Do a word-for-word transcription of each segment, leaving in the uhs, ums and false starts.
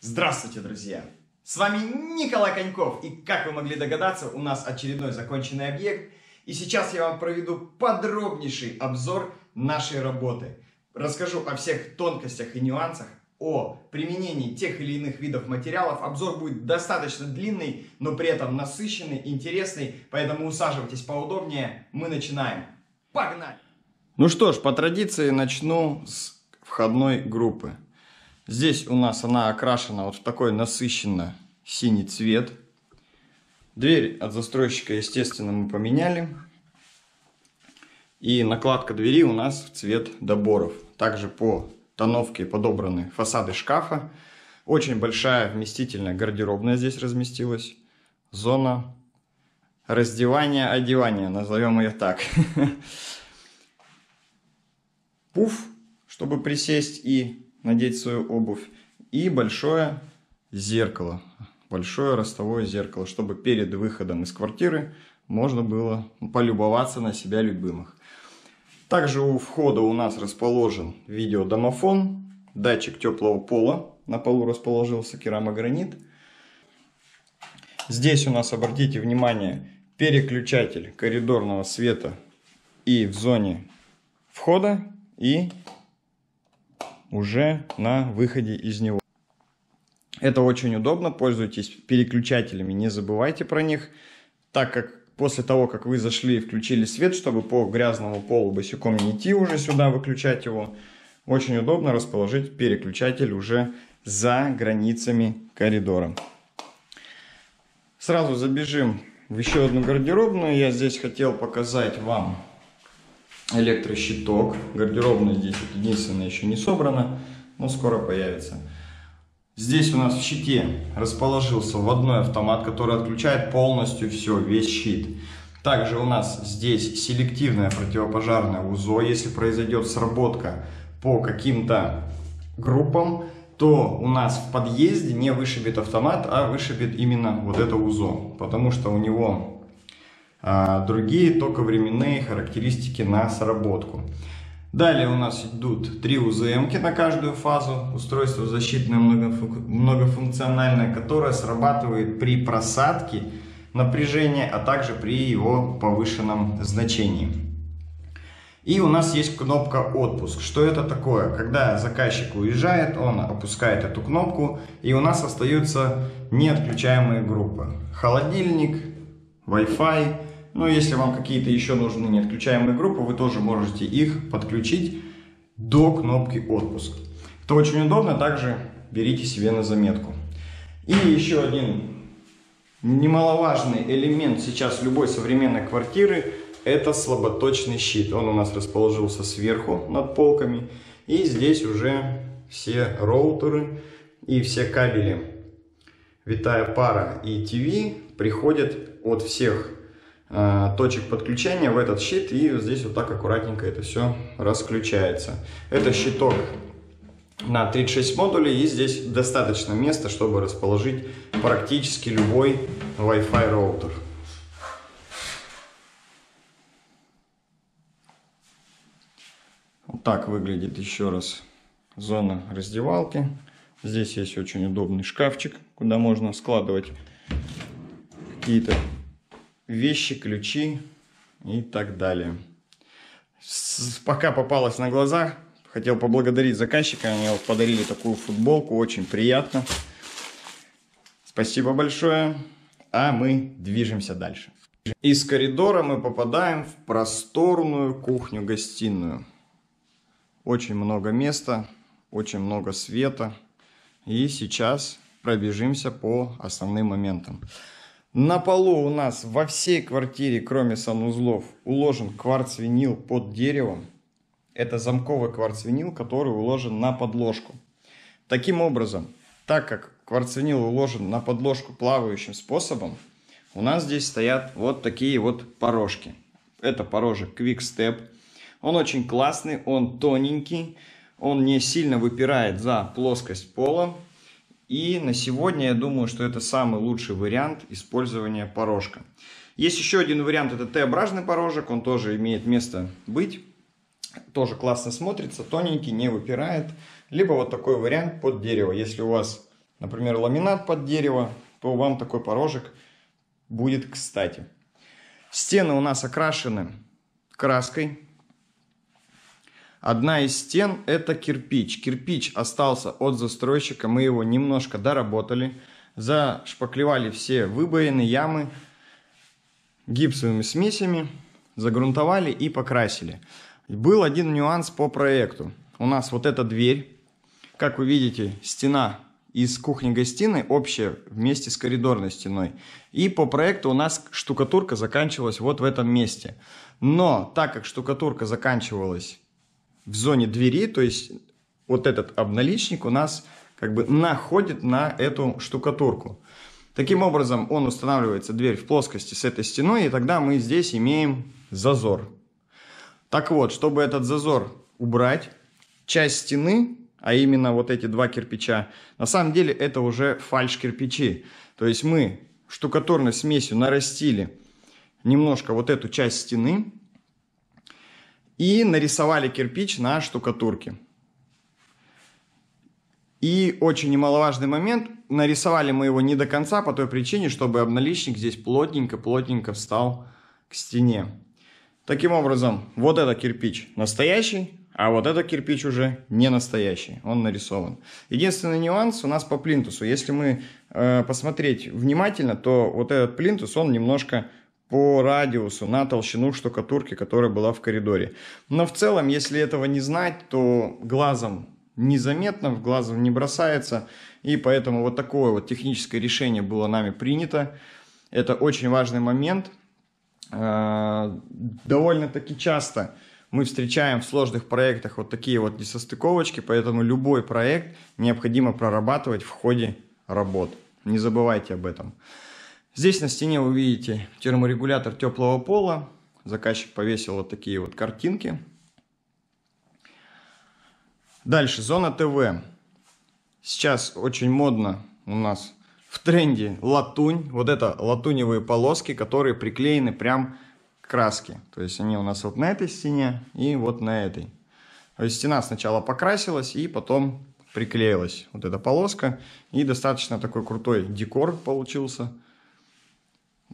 Здравствуйте, друзья! С вами Николай Коньков, и как вы могли догадаться, у нас очередной законченный объект, и сейчас я вам проведу подробнейший обзор нашей работы. Расскажу о всех тонкостях и нюансах, о применении тех или иных видов материалов. Обзор будет достаточно длинный, но при этом насыщенный, интересный, поэтому усаживайтесь поудобнее, мы начинаем. Погнали! Ну что ж, по традиции начну с входной группы. Здесь у нас она окрашена вот в такой насыщенно синий цвет. Дверь от застройщика, естественно, мы поменяли. И накладка двери у нас в цвет доборов. Также по тоновке подобраны фасады шкафа. Очень большая вместительная гардеробная здесь разместилась. Зона раздевания, одевания, назовем ее так. Пуф, чтобы присесть и надеть свою обувь, и большое зеркало, большое ростовое зеркало, чтобы перед выходом из квартиры можно было полюбоваться на себя любимых. Также у входа у нас расположен видеодомофон, датчик теплого пола, на полу расположился керамогранит. Здесь у нас, обратите внимание, переключатель коридорного света и в зоне входа, и уже на выходе из него. Это очень удобно, пользуйтесь переключателями, не забывайте про них, так как после того, как вы зашли и включили свет, чтобы по грязному полу босиком не идти уже сюда выключать его, очень удобно расположить переключатель уже за границами коридора. Сразу забежим в еще одну гардеробную. Я здесь хотел показать вам электрощиток. Гардеробная здесь единственная еще не собрана, но скоро появится. Здесь у нас в щите расположился водяной автомат, который отключает полностью все, весь щит. Также у нас здесь селективное противопожарное УЗО. Если произойдет сработка по каким-то группам, то у нас в подъезде не вышибет автомат, а вышибет именно вот это УЗО, потому что у него другие только временные характеристики на сработку. Далее у нас идут три УЗМки на каждую фазу. Устройство защитное многофункциональное, которое срабатывает при просадке напряжения, а также при его повышенном значении. И у нас есть кнопка «Отпуск». Что это такое? Когда заказчик уезжает, он опускает эту кнопку, и у нас остаются неотключаемые группы. Холодильник, Wi-Fi. Но если вам какие-то еще нужны неотключаемые группы, вы тоже можете их подключить до кнопки «Отпуск». Это очень удобно, также берите себе на заметку. И еще один немаловажный элемент сейчас любой современной квартиры – это слаботочный щит. Он у нас расположился сверху над полками, и здесь уже все роутеры и все кабели, витая пара и ТВ, приходят от всех точек подключения в этот щит, и здесь вот так аккуратненько это все расключается. Это щиток на тридцать шесть модулей, и здесь достаточно места, чтобы расположить практически любой Wi-Fi роутер. Вот так выглядит еще раз зона раздевалки. Здесь есть очень удобный шкафчик, куда можно складывать какие-то вещи, ключи и так далее. Пока попалась на глаза, хотел поблагодарить заказчика, они подарили такую футболку, очень приятно. Спасибо большое, а мы движемся дальше. Из коридора мы попадаем в просторную кухню-гостиную. Очень много места, очень много света, и сейчас пробежимся по основным моментам. На полу у нас во всей квартире, кроме санузлов, уложен кварц-винил под деревом. Это замковый кварц-винил, который уложен на подложку. Таким образом, так как кварц-винил уложен на подложку плавающим способом, у нас здесь стоят вот такие вот порожки. Это порожек Quick Step. Он очень классный, он тоненький, он не сильно выпирает за плоскость пола. И на сегодня я думаю, что это самый лучший вариант использования порожка. Есть еще один вариант, это Т-образный порожек, он тоже имеет место быть. Тоже классно смотрится, тоненький, не выпирает. Либо вот такой вариант под дерево, если у вас например, ламинат под дерево, то вам такой порожек будет кстати. Стены у нас окрашены краской. Одна из стен — это кирпич. Кирпич остался от застройщика, мы его немножко доработали. Зашпаклевали все выбоины, ямы гипсовыми смесями, загрунтовали и покрасили. Был один нюанс по проекту. У нас вот эта дверь, как вы видите, стена из кухни-гостиной общая вместе с коридорной стеной. И по проекту у нас штукатурка заканчивалась вот в этом месте. Но так как штукатурка заканчивалась в зоне двери, то есть вот этот обналичник у нас как бы находит на эту штукатурку. Таким образом, он устанавливается, дверь, в плоскости с этой стеной, и тогда мы здесь имеем зазор. Так вот, чтобы этот зазор убрать, часть стены, а именно вот эти два кирпича, на самом деле это уже фальш-кирпичи. То есть мы штукатурной смесью нарастили немножко вот эту часть стены и нарисовали кирпич на штукатурке. И очень немаловажный момент, нарисовали мы его не до конца по той причине, чтобы обналичник здесь плотненько-плотненько встал к стене. Таким образом, вот этот кирпич настоящий, а вот этот кирпич уже не настоящий, он нарисован. Единственный нюанс у нас по плинтусу. Если мы э, посмотреть внимательно, то вот этот плинтус, он немножко по радиусу на толщину штукатурки, которая была в коридоре. Но в целом, если этого не знать, то глазом незаметно, в глазу не бросается. И поэтому вот такое вот техническое решение было нами принято. Это очень важный момент. Довольно-таки часто мы встречаем в сложных проектах вот такие вот несостыковочки, поэтому любой проект необходимо прорабатывать в ходе работ. Не забывайте об этом. Здесь на стене вы видите терморегулятор теплого пола. Заказчик повесил вот такие вот картинки. Дальше, зона ТВ. Сейчас очень модно у нас в тренде латунь. Вот это латуневые полоски, которые приклеены прям к краске. То есть они у нас вот на этой стене и вот на этой. То есть стена сначала покрасилась и потом приклеилась вот эта полоска. И достаточно такой крутой декор получился.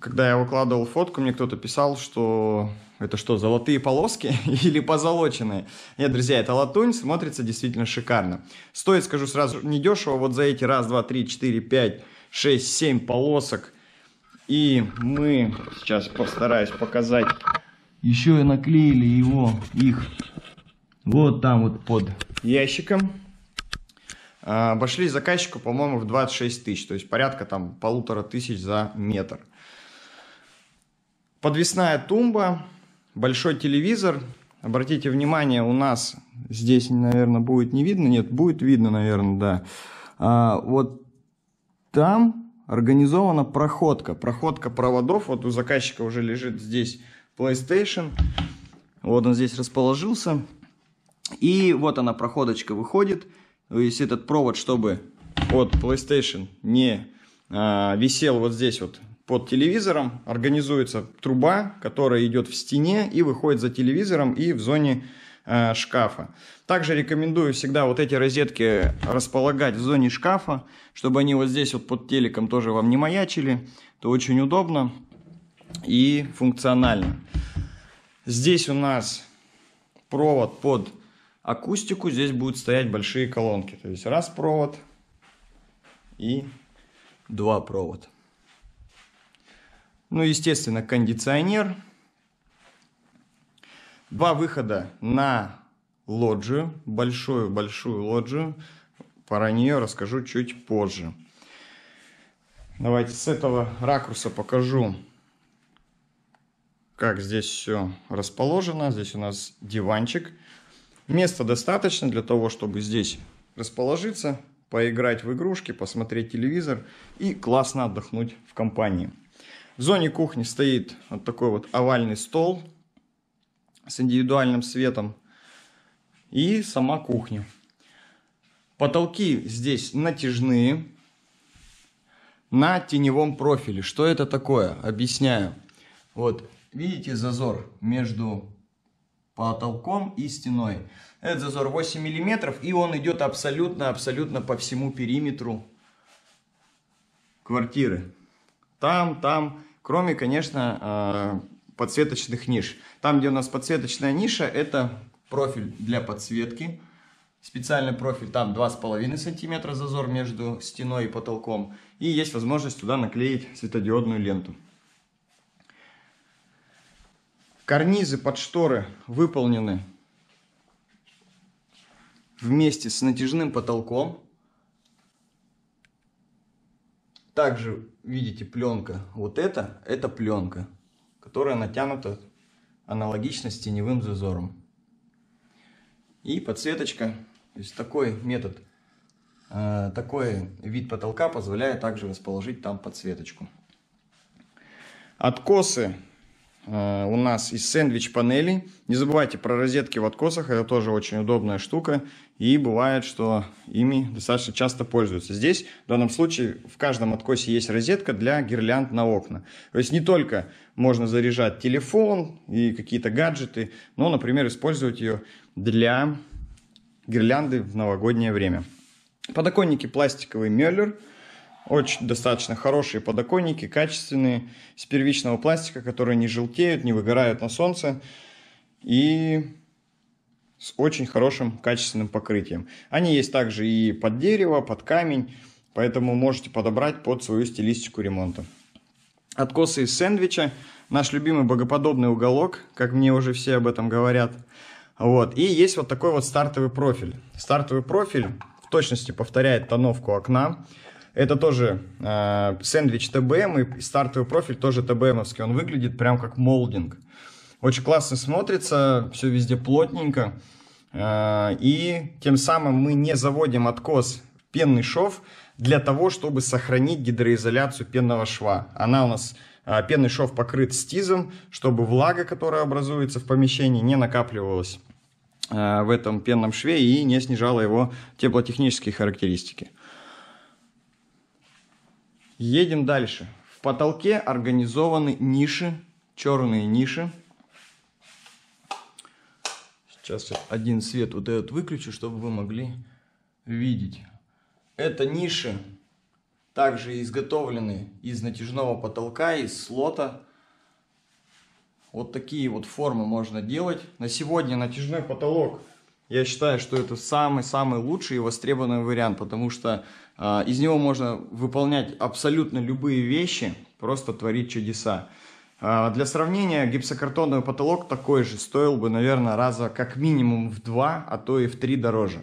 Когда я выкладывал фотку, мне кто-то писал, что это что, золотые полоски или позолоченные? Нет, друзья, это латунь, смотрится действительно шикарно. Стоит, скажу сразу, недешево. Вот за эти раз, два, три, четыре, пять, шесть, семь полосок. И мы сейчас постараюсь показать. Еще и наклеили его, их вот там вот под ящиком. Обошлись заказчику, по-моему, в двадцать шесть тысяч. То есть порядка там полутора тысяч за метр. Подвесная тумба, большой телевизор. Обратите внимание, у нас здесь, наверное, будет не видно. Нет, будет видно, наверное, да. А, вот там организована проходка. Проходка проводов. Вот у заказчика уже лежит здесь PlayStation. Вот он здесь расположился. И вот она, проходочка, выходит. То есть этот провод, чтобы от PlayStation не а, висел вот здесь вот. Под телевизором организуется труба, которая идет в стене и выходит за телевизором и в зоне э, шкафа. Также рекомендую всегда вот эти розетки располагать в зоне шкафа, чтобы они вот здесь вот под телеком тоже вам не маячили. Это очень удобно и функционально. Здесь у нас провод под акустику, здесь будут стоять большие колонки. То есть раз провод и два провода. Ну, естественно, кондиционер. Два выхода на лоджию, большую-большую лоджию. Про нее расскажу чуть позже. Давайте с этого ракурса покажу, как здесь все расположено. Здесь у нас диванчик. Места достаточно для того, чтобы здесь расположиться, поиграть в игрушки, посмотреть телевизор и классно отдохнуть в компании. В зоне кухни стоит вот такой вот овальный стол с индивидуальным светом и сама кухня. Потолки здесь натяжные на теневом профиле. Что это такое? Объясняю. Вот видите зазор между потолком и стеной. Этот зазор восемь миллиметров, и он идет абсолютно-абсолютно по всему периметру квартиры. Там, там, кроме, конечно, подсветочных ниш. Там, где у нас подсветочная ниша, это профиль для подсветки. Специальный профиль, там два с половиной сантиметра зазор между стеной и потолком. И есть возможность туда наклеить светодиодную ленту. Карнизы под шторы выполнены вместе с натяжным потолком. Также, видите, пленка. Вот это, это пленка, которая натянута аналогично с теневым зазором. И подсветочка. То есть такой метод, такой вид потолка позволяет также расположить там подсветочку. Откосы у нас из сэндвич-панелей. Не забывайте про розетки в откосах, это тоже очень удобная штука. И бывает, что ими достаточно часто пользуются. Здесь, в данном случае, в каждом откосе есть розетка для гирлянд на окна. То есть не только можно заряжать телефон и какие-то гаджеты, но, например, использовать ее для гирлянды в новогоднее время. Подоконники пластиковый Меллер. Очень достаточно хорошие подоконники, качественные, из первичного пластика, которые не желтеют, не выгорают на солнце и с очень хорошим качественным покрытием. Они есть также и под дерево, под камень, поэтому можете подобрать под свою стилистику ремонта. Откосы из сэндвича, наш любимый богоподобный уголок, как мне уже все об этом говорят. Вот. И есть вот такой вот стартовый профиль. Стартовый профиль в точности повторяет тоновку окна. Это тоже э, сэндвич тэ бэ эм, и стартовый профиль тоже тэ бэ эмовский. Он выглядит прям как молдинг. Очень классно смотрится, все везде плотненько. Э, и тем самым мы не заводим откос в пенный шов для того, чтобы сохранить гидроизоляцию пенного шва. Она у нас, э, пенный шов покрыт стизом, чтобы влага, которая образуется в помещении, не накапливалась э, в этом пенном шве и не снижала его теплотехнические характеристики. Едем дальше. В потолке организованы ниши, черные ниши. Сейчас один свет вот этот выключу, чтобы вы могли видеть. Это ниши также изготовлены из натяжного потолка, из слота. Вот такие вот формы можно делать. На сегодня натяжной потолок, я считаю, что это самый-самый лучший и востребованный вариант, потому что э, из него можно выполнять абсолютно любые вещи, просто творить чудеса. Э, для сравнения, гипсокартонный потолок такой же стоил бы, наверное, раза как минимум в два, а то и в три дороже.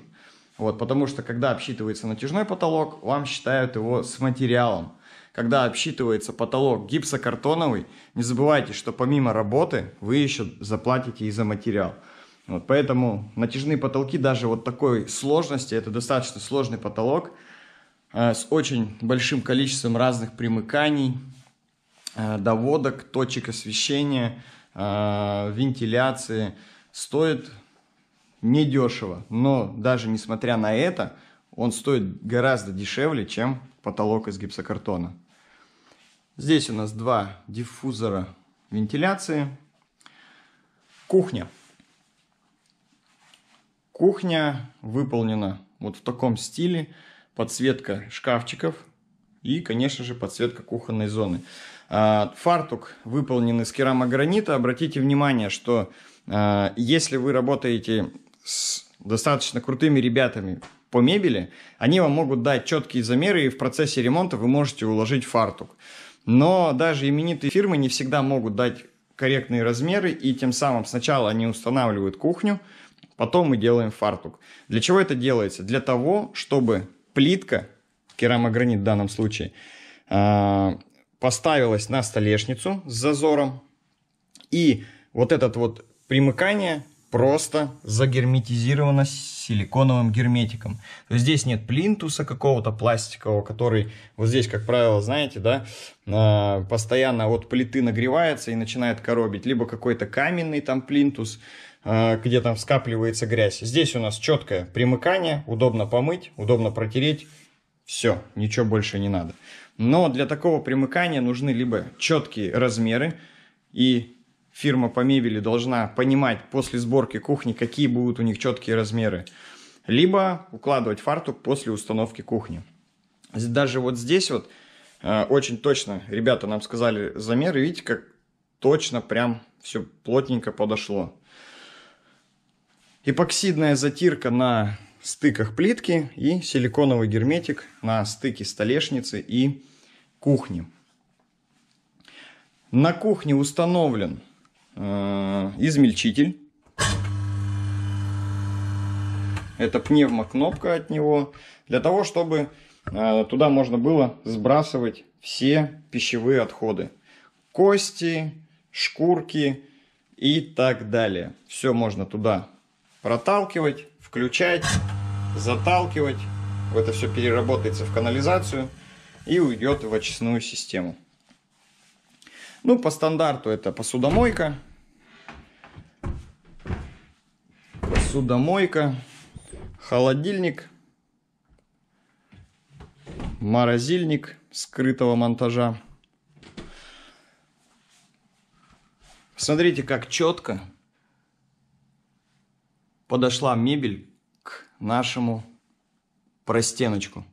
Вот, потому что, когда обсчитывается натяжной потолок, вам считают его с материалом. Когда обсчитывается потолок гипсокартоновый, не забывайте, что помимо работы вы еще заплатите и за материал. Вот, поэтому натяжные потолки даже вот такой сложности, это достаточно сложный потолок э, с очень большим количеством разных примыканий, э, доводок, точек освещения, э, вентиляции, стоит недешево. Но даже несмотря на это, он стоит гораздо дешевле, чем потолок из гипсокартона. Здесь у нас два диффузора вентиляции. Кухня. Кухня выполнена вот в таком стиле. Подсветка шкафчиков и, конечно же, подсветка кухонной зоны. Фартук выполнен из керамогранита. Обратите внимание, что если вы работаете с достаточно крутыми ребятами по мебели, они вам могут дать четкие замеры, и в процессе ремонта вы можете уложить фартук. Но даже именитые фирмы не всегда могут дать корректные размеры, и тем самым сначала они устанавливают кухню, потом мы делаем фартук. Для чего это делается? Для того, чтобы плитка, керамогранит в данном случае, поставилась на столешницу с зазором. И вот это вот примыкание просто загерметизировано силиконовым герметиком. То есть здесь нет плинтуса какого-то пластикового, который вот здесь, как правило, знаете, да, постоянно от плиты нагревается и начинает коробить. Либо какой-то каменный там плинтус, где там скапливается грязь. Здесь у нас четкое примыкание, удобно помыть, удобно протереть, все, ничего больше не надо. Но для такого примыкания нужны либо четкие размеры, и фирма по мебели должна понимать после сборки кухни, какие будут у них четкие размеры, либо укладывать фартук после установки кухни. Даже вот здесь вот Очень точно ребята нам сказали замер, и видите, как точно прям все плотненько подошло. Эпоксидная затирка на стыках плитки и силиконовый герметик на стыке столешницы и кухни. На кухне установлен э, измельчитель. Это пневмокнопка от него, для того, чтобы э, туда можно было сбрасывать все пищевые отходы. Кости, шкурки и так далее. Все можно туда проталкивать, включать, заталкивать. Это все переработается в канализацию и уйдет в очистную систему. Ну, по стандарту это посудомойка. Посудомойка, холодильник, морозильник скрытого монтажа. Смотрите, как четко подошла мебель к нашему простеночку.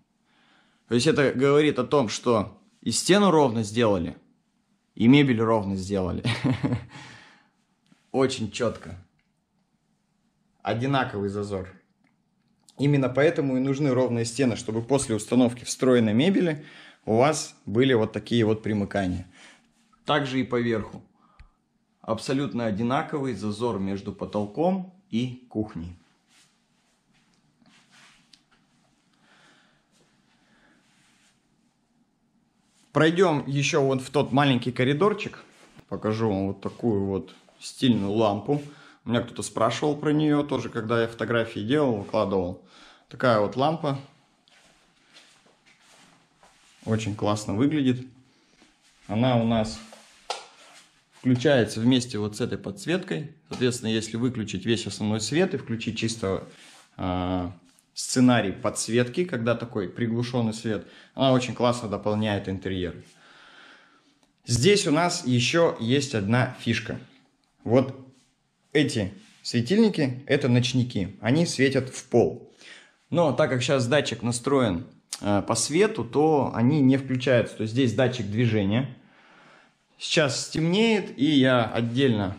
То есть это говорит о том, что и стену ровно сделали, и мебель ровно сделали. Очень четко. Одинаковый зазор. Именно поэтому и нужны ровные стены, чтобы после установки встроенной мебели у вас были вот такие вот примыкания. Также и поверху. Абсолютно одинаковый зазор между потолком и кухней. Пройдем еще вот в тот маленький коридорчик. Покажу вам вот такую вот стильную лампу. У меня кто-то спрашивал про нее тоже, когда я фотографии делал, выкладывал. Такая вот лампа. Очень классно выглядит. Она у нас включается вместе вот с этой подсветкой. Соответственно, если выключить весь основной свет и включить чисто э, сценарий подсветки, когда такой приглушенный свет, она очень классно дополняет интерьер. Здесь у нас еще есть одна фишка. Вот эти светильники, это ночники. Они светят в пол. Но так как сейчас датчик настроен э, по свету, то они не включаются. То есть здесь датчик движения. Сейчас стемнеет, и я отдельно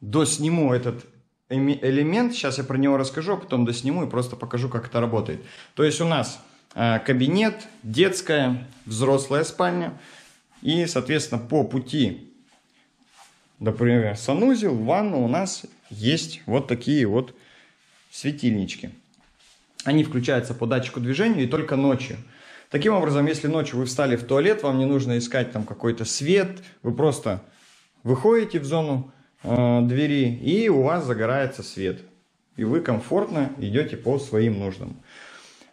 досниму этот элемент. Сейчас я про него расскажу, а потом досниму и просто покажу, как это работает. То есть у нас кабинет, детская, взрослая спальня. И, соответственно, по пути, например, санузел, ванну, у нас есть вот такие вот светильнички. Они включаются по датчику движения и только ночью. Таким образом, если ночью вы встали в туалет, вам не нужно искать там какой-то свет, вы просто выходите в зону э, двери, и у вас загорается свет. И вы комфортно идете по своим нуждам.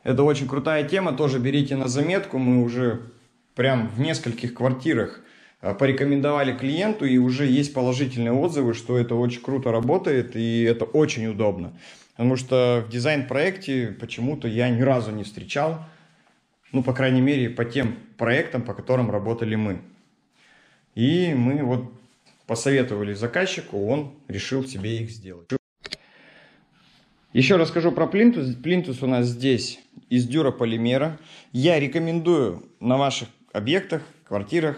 Это очень крутая тема, тоже берите на заметку. Мы уже прям в нескольких квартирах порекомендовали клиенту, и уже есть положительные отзывы, что это очень круто работает, и это очень удобно. Потому что в дизайн-проекте почему-то я ни разу не встречал. Ну, по крайней мере, по тем проектам, по которым работали мы. И мы вот посоветовали заказчику, он решил себе их сделать. Еще расскажу про плинтус. Плинтус у нас здесь из дюрополимера. Я рекомендую на ваших объектах, квартирах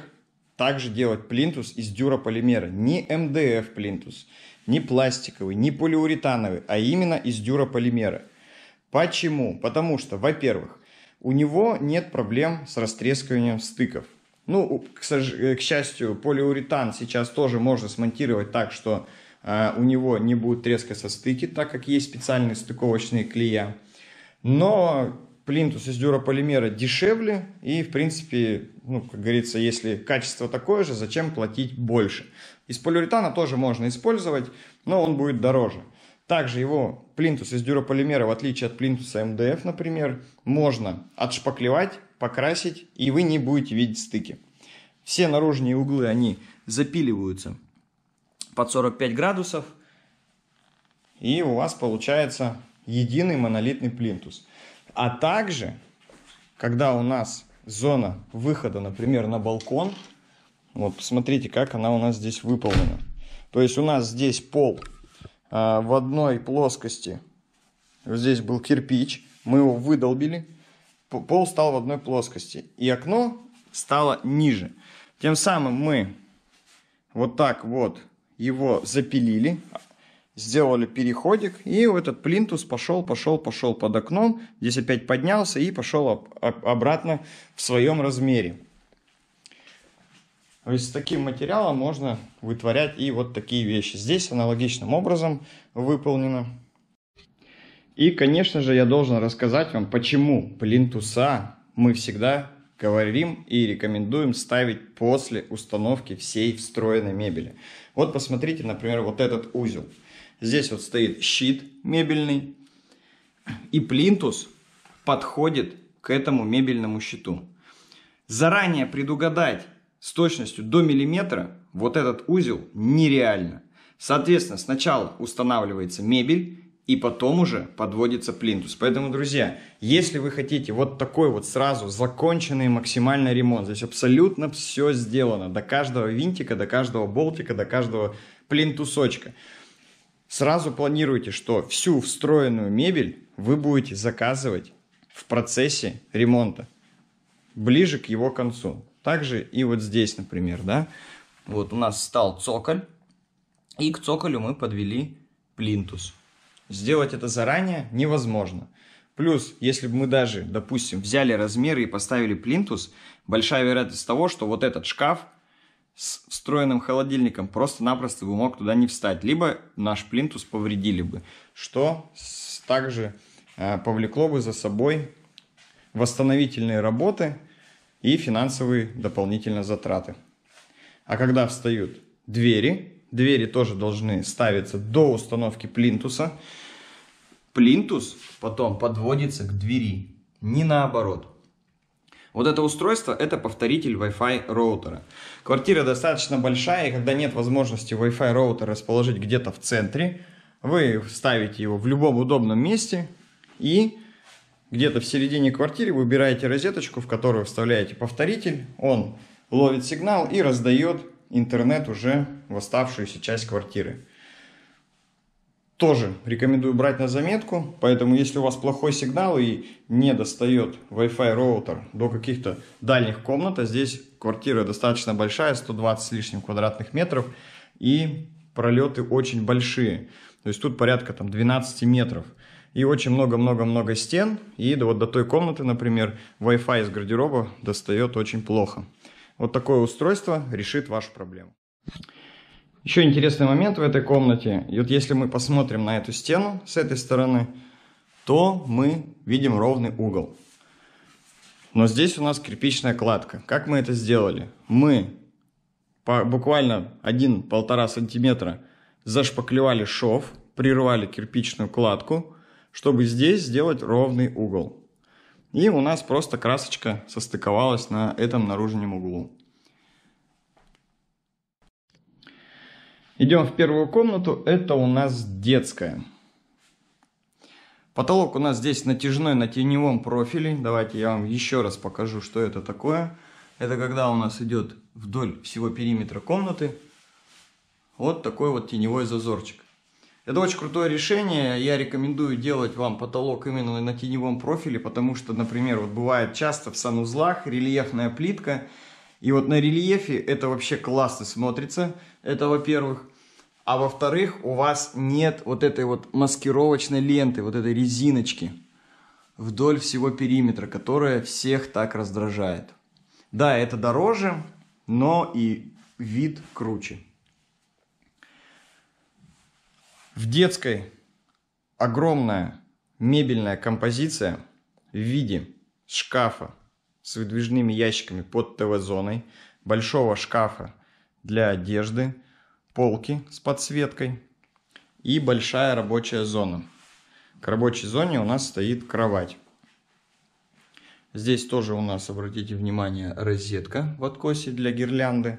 также делать плинтус из дюрополимера. Не эм дэ эф плинтус, не пластиковый, не полиуретановый, а именно из дюрополимера. Почему? Потому что, во-первых, у него нет проблем с растрескиванием стыков. Ну, к, к счастью, полиуретан сейчас тоже можно смонтировать так, что э, у него не будет трескаться стыки, так как есть специальные стыковочные клея. Но плинтус из дюрополимера дешевле и, в принципе, ну, как говорится, если качество такое же, зачем платить больше? Из полиуретана тоже можно использовать, но он будет дороже. Также его плинтус из дюрополимера, в отличие от плинтуса эм дэ эф, например, можно отшпаклевать, покрасить, и вы не будете видеть стыки. Все наружные углы, они запиливаются под сорок пять градусов, и у вас получается единый монолитный плинтус. А также, когда у нас зона выхода, например, на балкон, вот посмотрите, как она у нас здесь выполнена. То есть у нас здесь пол в одной плоскости, здесь был кирпич, мы его выдолбили, пол стал в одной плоскости, и окно стала ниже. Тем самым мы вот так вот его запилили, сделали переходик, и этот плинтус пошел, пошел, пошел под окном. Здесь опять поднялся и пошел обратно в своем размере. То есть с таким материалом можно вытворять и вот такие вещи. Здесь аналогичным образом выполнено. И, конечно же, я должен рассказать вам, почему плинтуса мы всегда говорим и рекомендуем ставить после установки всей встроенной мебели. Вот посмотрите, например, вот этот узел. Здесь вот стоит щит мебельный, и плинтус подходит к этому мебельному щиту. Заранее предугадать с точностью до миллиметра вот этот узел нереально. Соответственно, сначала устанавливается мебель, и потом уже подводится плинтус. Поэтому, друзья, если вы хотите вот такой вот сразу законченный максимальный ремонт, здесь абсолютно все сделано, до каждого винтика, до каждого болтика, до каждого плинтусочка, сразу планируйте, что всю встроенную мебель вы будете заказывать в процессе ремонта, ближе к его концу. Также и вот здесь, например, да, вот у нас стал цоколь, и к цоколю мы подвели плинтус. Сделать это заранее невозможно. Плюс, если бы мы даже, допустим, взяли размеры и поставили плинтус, большая вероятность того, что вот этот шкаф с встроенным холодильником просто-напросто бы мог туда не встать. Либо наш плинтус повредили бы, что также повлекло бы за собой восстановительные работы и финансовые дополнительные затраты. А когда встают двери... Двери тоже должны ставиться до установки плинтуса. Плинтус потом подводится к двери, не наоборот. Вот это устройство — это повторитель Wi-Fi роутера. Квартира достаточно большая, и когда нет возможности Wi-Fi роутер расположить где-то в центре, вы ставите его в любом удобном месте, и где-то в середине квартиры вы убираете розеточку, в которую вставляете повторитель, он ловит сигнал и раздает интернет уже в оставшуюся часть квартиры. Тоже рекомендую брать на заметку, поэтому если у вас плохой сигнал и не достает Wi-Fi роутер до каких-то дальних комнат, а здесь квартира достаточно большая, сто двадцать с лишним квадратных метров, и пролеты очень большие, то есть тут порядка там двенадцати метров, и очень много-много-много стен, и вот до той комнаты, например, Wi-Fi из гардероба достает очень плохо. Вот такое устройство решит вашу проблему. Еще интересный момент в этой комнате. И вот если мы посмотрим на эту стену с этой стороны, то мы видим ровный угол. Но здесь у нас кирпичная кладка. Как мы это сделали? Мы по, буквально один-полтора сантиметра зашпаклевали шов, прервали кирпичную кладку, чтобы здесь сделать ровный угол. И у нас просто красочка состыковалась на этом наружном углу. Идем в первую комнату. Это у нас детская. Потолок у нас здесь натяжной на теневом профиле. Давайте я вам еще раз покажу, что это такое. Это когда у нас идет вдоль всего периметра комнаты вот такой вот теневой зазорчик. Это очень крутое решение, я рекомендую делать вам потолок именно на теневом профиле, потому что, например, вот бывает часто в санузлах рельефная плитка, и вот на рельефе это вообще классно смотрится, это во-первых, а во-вторых, у вас нет вот этой вот маскировочной ленты, вот этой резиночки вдоль всего периметра, которая всех так раздражает. Да, это дороже, но и вид круче. В детской огромная мебельная композиция в виде шкафа с выдвижными ящиками под ТВ-зоной, большого шкафа для одежды, полки с подсветкой и большая рабочая зона. К рабочей зоне у нас стоит кровать. Здесь тоже у нас, обратите внимание, розетка в откосе для гирлянды.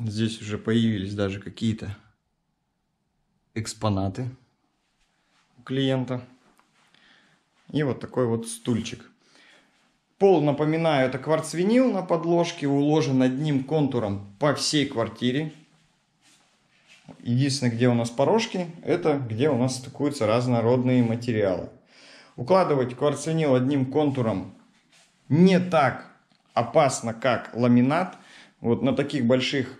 Здесь уже появились даже какие-то экспонаты у клиента. И вот такой вот стульчик. Пол, напоминаю, это кварц-винил на подложке, уложен одним контуром по всей квартире. Единственное, где у нас порожки, это где у нас стыкуются разнородные материалы. Укладывать кварц-винил одним контуром не так опасно, как ламинат. Вот на таких больших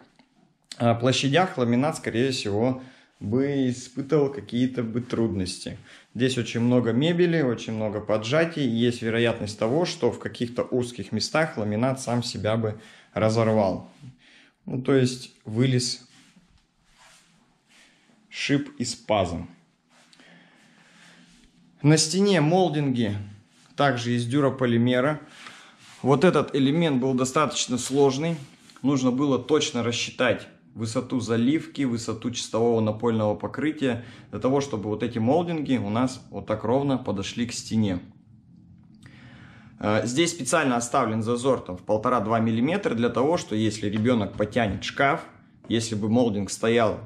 площадях ламинат, скорее всего, бы испытывал какие-то бы трудности. Здесь очень много мебели, очень много поджатий. Есть вероятность того, что в каких-то узких местах ламинат сам себя бы разорвал. Ну, то есть вылез шип из паза. На стене молдинги также из дюрополимера. Вот этот элемент был достаточно сложный. Нужно было точно рассчитать высоту заливки, высоту чистового напольного покрытия, для того, чтобы вот эти молдинги у нас вот так ровно подошли к стене. Здесь специально оставлен зазор там в полтора-два миллиметра, для того, что если ребенок потянет шкаф, если бы молдинг стоял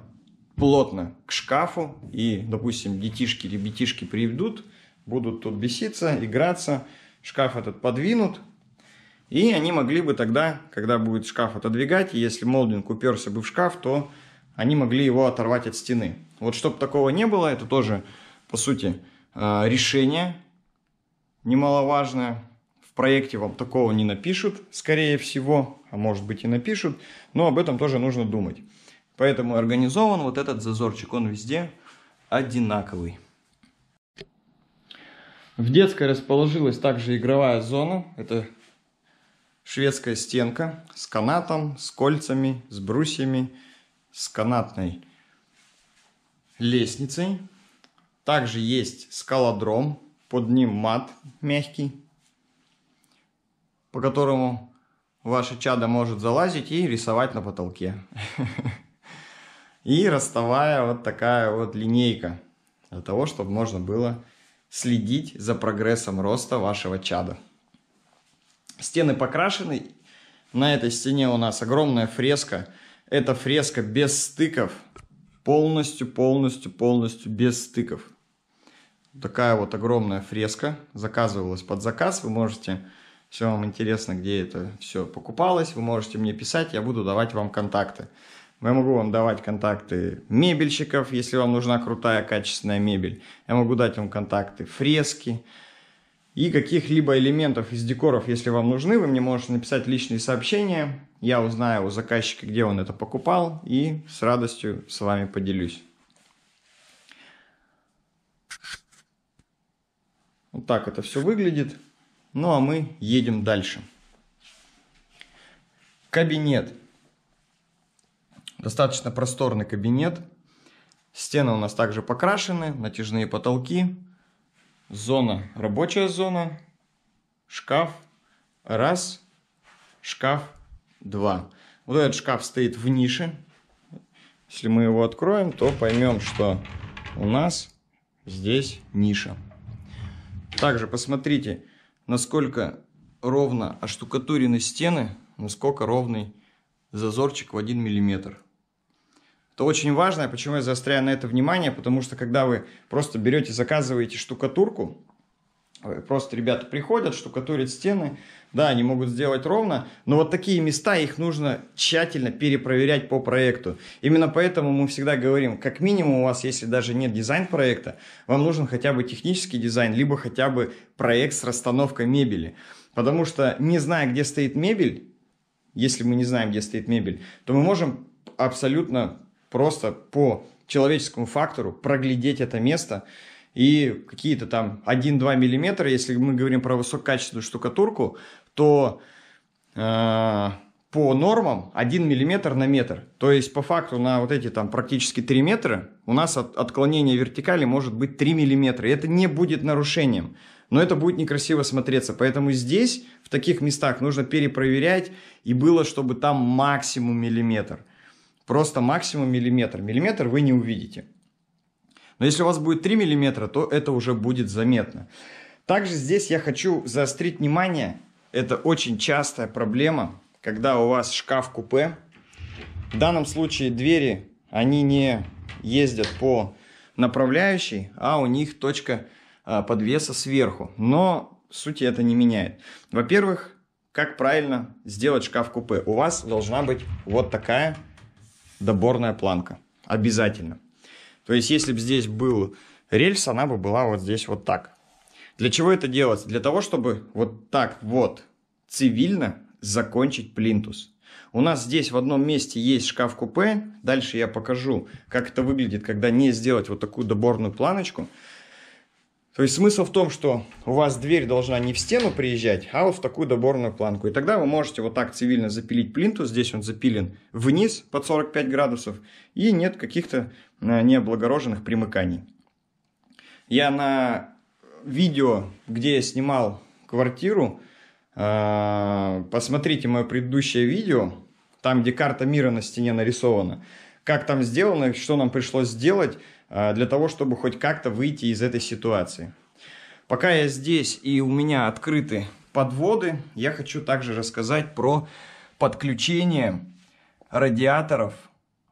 плотно к шкафу, и, допустим, детишки, ребятишки приведут, будут тут беситься, играться, шкаф этот подвинут, и они могли бы тогда, когда будет шкаф отодвигать, если молдинг уперся бы в шкаф, то они могли его оторвать от стены. Вот чтобы такого не было, это тоже, по сути, решение немаловажное. В проекте вам такого не напишут, скорее всего, а может быть и напишут, но об этом тоже нужно думать. Поэтому организован вот этот зазорчик, он везде одинаковый. В детской расположилась также игровая зона, это шведская стенка с канатом, с кольцами, с брусьями, с канатной лестницей. Также есть скалодром, под ним мат мягкий, по которому ваше чадо может залазить и рисовать на потолке. И ростовая вот такая вот линейка, для того, чтобы можно было следить за прогрессом роста вашего чада. Стены покрашены. На этой стене у нас огромная фреска. Это фреска без стыков. Полностью, полностью, полностью без стыков. Такая вот огромная фреска. Заказывалась под заказ. Вы можете, если вам интересно, где это все покупалось, вы можете мне писать. Я буду давать вам контакты. Я могу вам давать контакты мебельщиков, если вам нужна крутая, качественная мебель. Я могу дать вам контакты фрески. И каких-либо элементов из декоров, если вам нужны, вы мне можете написать личные сообщения. Я узнаю у заказчика, где он это покупал, и с радостью с вами поделюсь. Вот так это все выглядит. Ну а мы едем дальше. Кабинет. Достаточно просторный кабинет. Стены у нас также покрашены, натяжные потолки. Зона, рабочая зона, шкаф, раз, шкаф, два. Вот этот шкаф стоит в нише. Если мы его откроем, то поймем, что у нас здесь ниша. Также посмотрите, насколько ровно оштукатурены стены, насколько ровный зазорчик в один миллиметр. Это очень важно, почему я заостряю на это внимание, потому что когда вы просто берете, заказываете штукатурку, просто ребята приходят, штукатурят стены, да, они могут сделать ровно, но вот такие места, их нужно тщательно перепроверять по проекту. Именно поэтому мы всегда говорим, как минимум у вас, если даже нет дизайн-проекта, вам нужен хотя бы технический дизайн, либо хотя бы проект с расстановкой мебели. Потому что, не зная, где стоит мебель, если мы не знаем, где стоит мебель, то мы можем абсолютно просто по человеческому фактору проглядеть это место, и какие-то там один-два миллиметра, если мы говорим про высококачественную штукатурку, то э, по нормам один миллиметр на метр. То есть по факту на вот эти там практически три метра у нас от, отклонение вертикали может быть три миллиметра. И это не будет нарушением, но это будет некрасиво смотреться. Поэтому здесь, в таких местах, нужно перепроверять, и было, чтобы там максимум миллиметр. Просто максимум миллиметр. Миллиметр вы не увидите. Но если у вас будет три миллиметра, то это уже будет заметно. Также здесь я хочу заострить внимание. Это очень частая проблема, когда у вас шкаф-купе. В данном случае двери, они не ездят по направляющей, а у них точка подвеса сверху. Но в сути это не меняет. Во-первых, как правильно сделать шкаф-купе? У вас должна быть вот такая доборная планка обязательно. То есть если бы здесь был рельс, она бы была вот здесь вот так. Для чего это делать? Для того, чтобы вот так вот цивильно закончить плинтус. У нас здесь в одном месте есть шкаф-купе. Дальше я покажу, как это выглядит, когда не сделать вот такую доборную планочку. То есть смысл в том, что у вас дверь должна не в стену приезжать, а вот в такую доборную планку. И тогда вы можете вот так цивильно запилить плинтус. Здесь он запилен вниз под сорок пять градусов. И нет каких-то необлагороженных примыканий. Я на видео, где я снимал квартиру, посмотрите мое предыдущее видео, там, где карта мира на стене нарисована, как там сделано, что нам пришлось сделать для того, чтобы хоть как-то выйти из этой ситуации. Пока я здесь и у меня открыты подводы, я хочу также рассказать про подключение радиаторов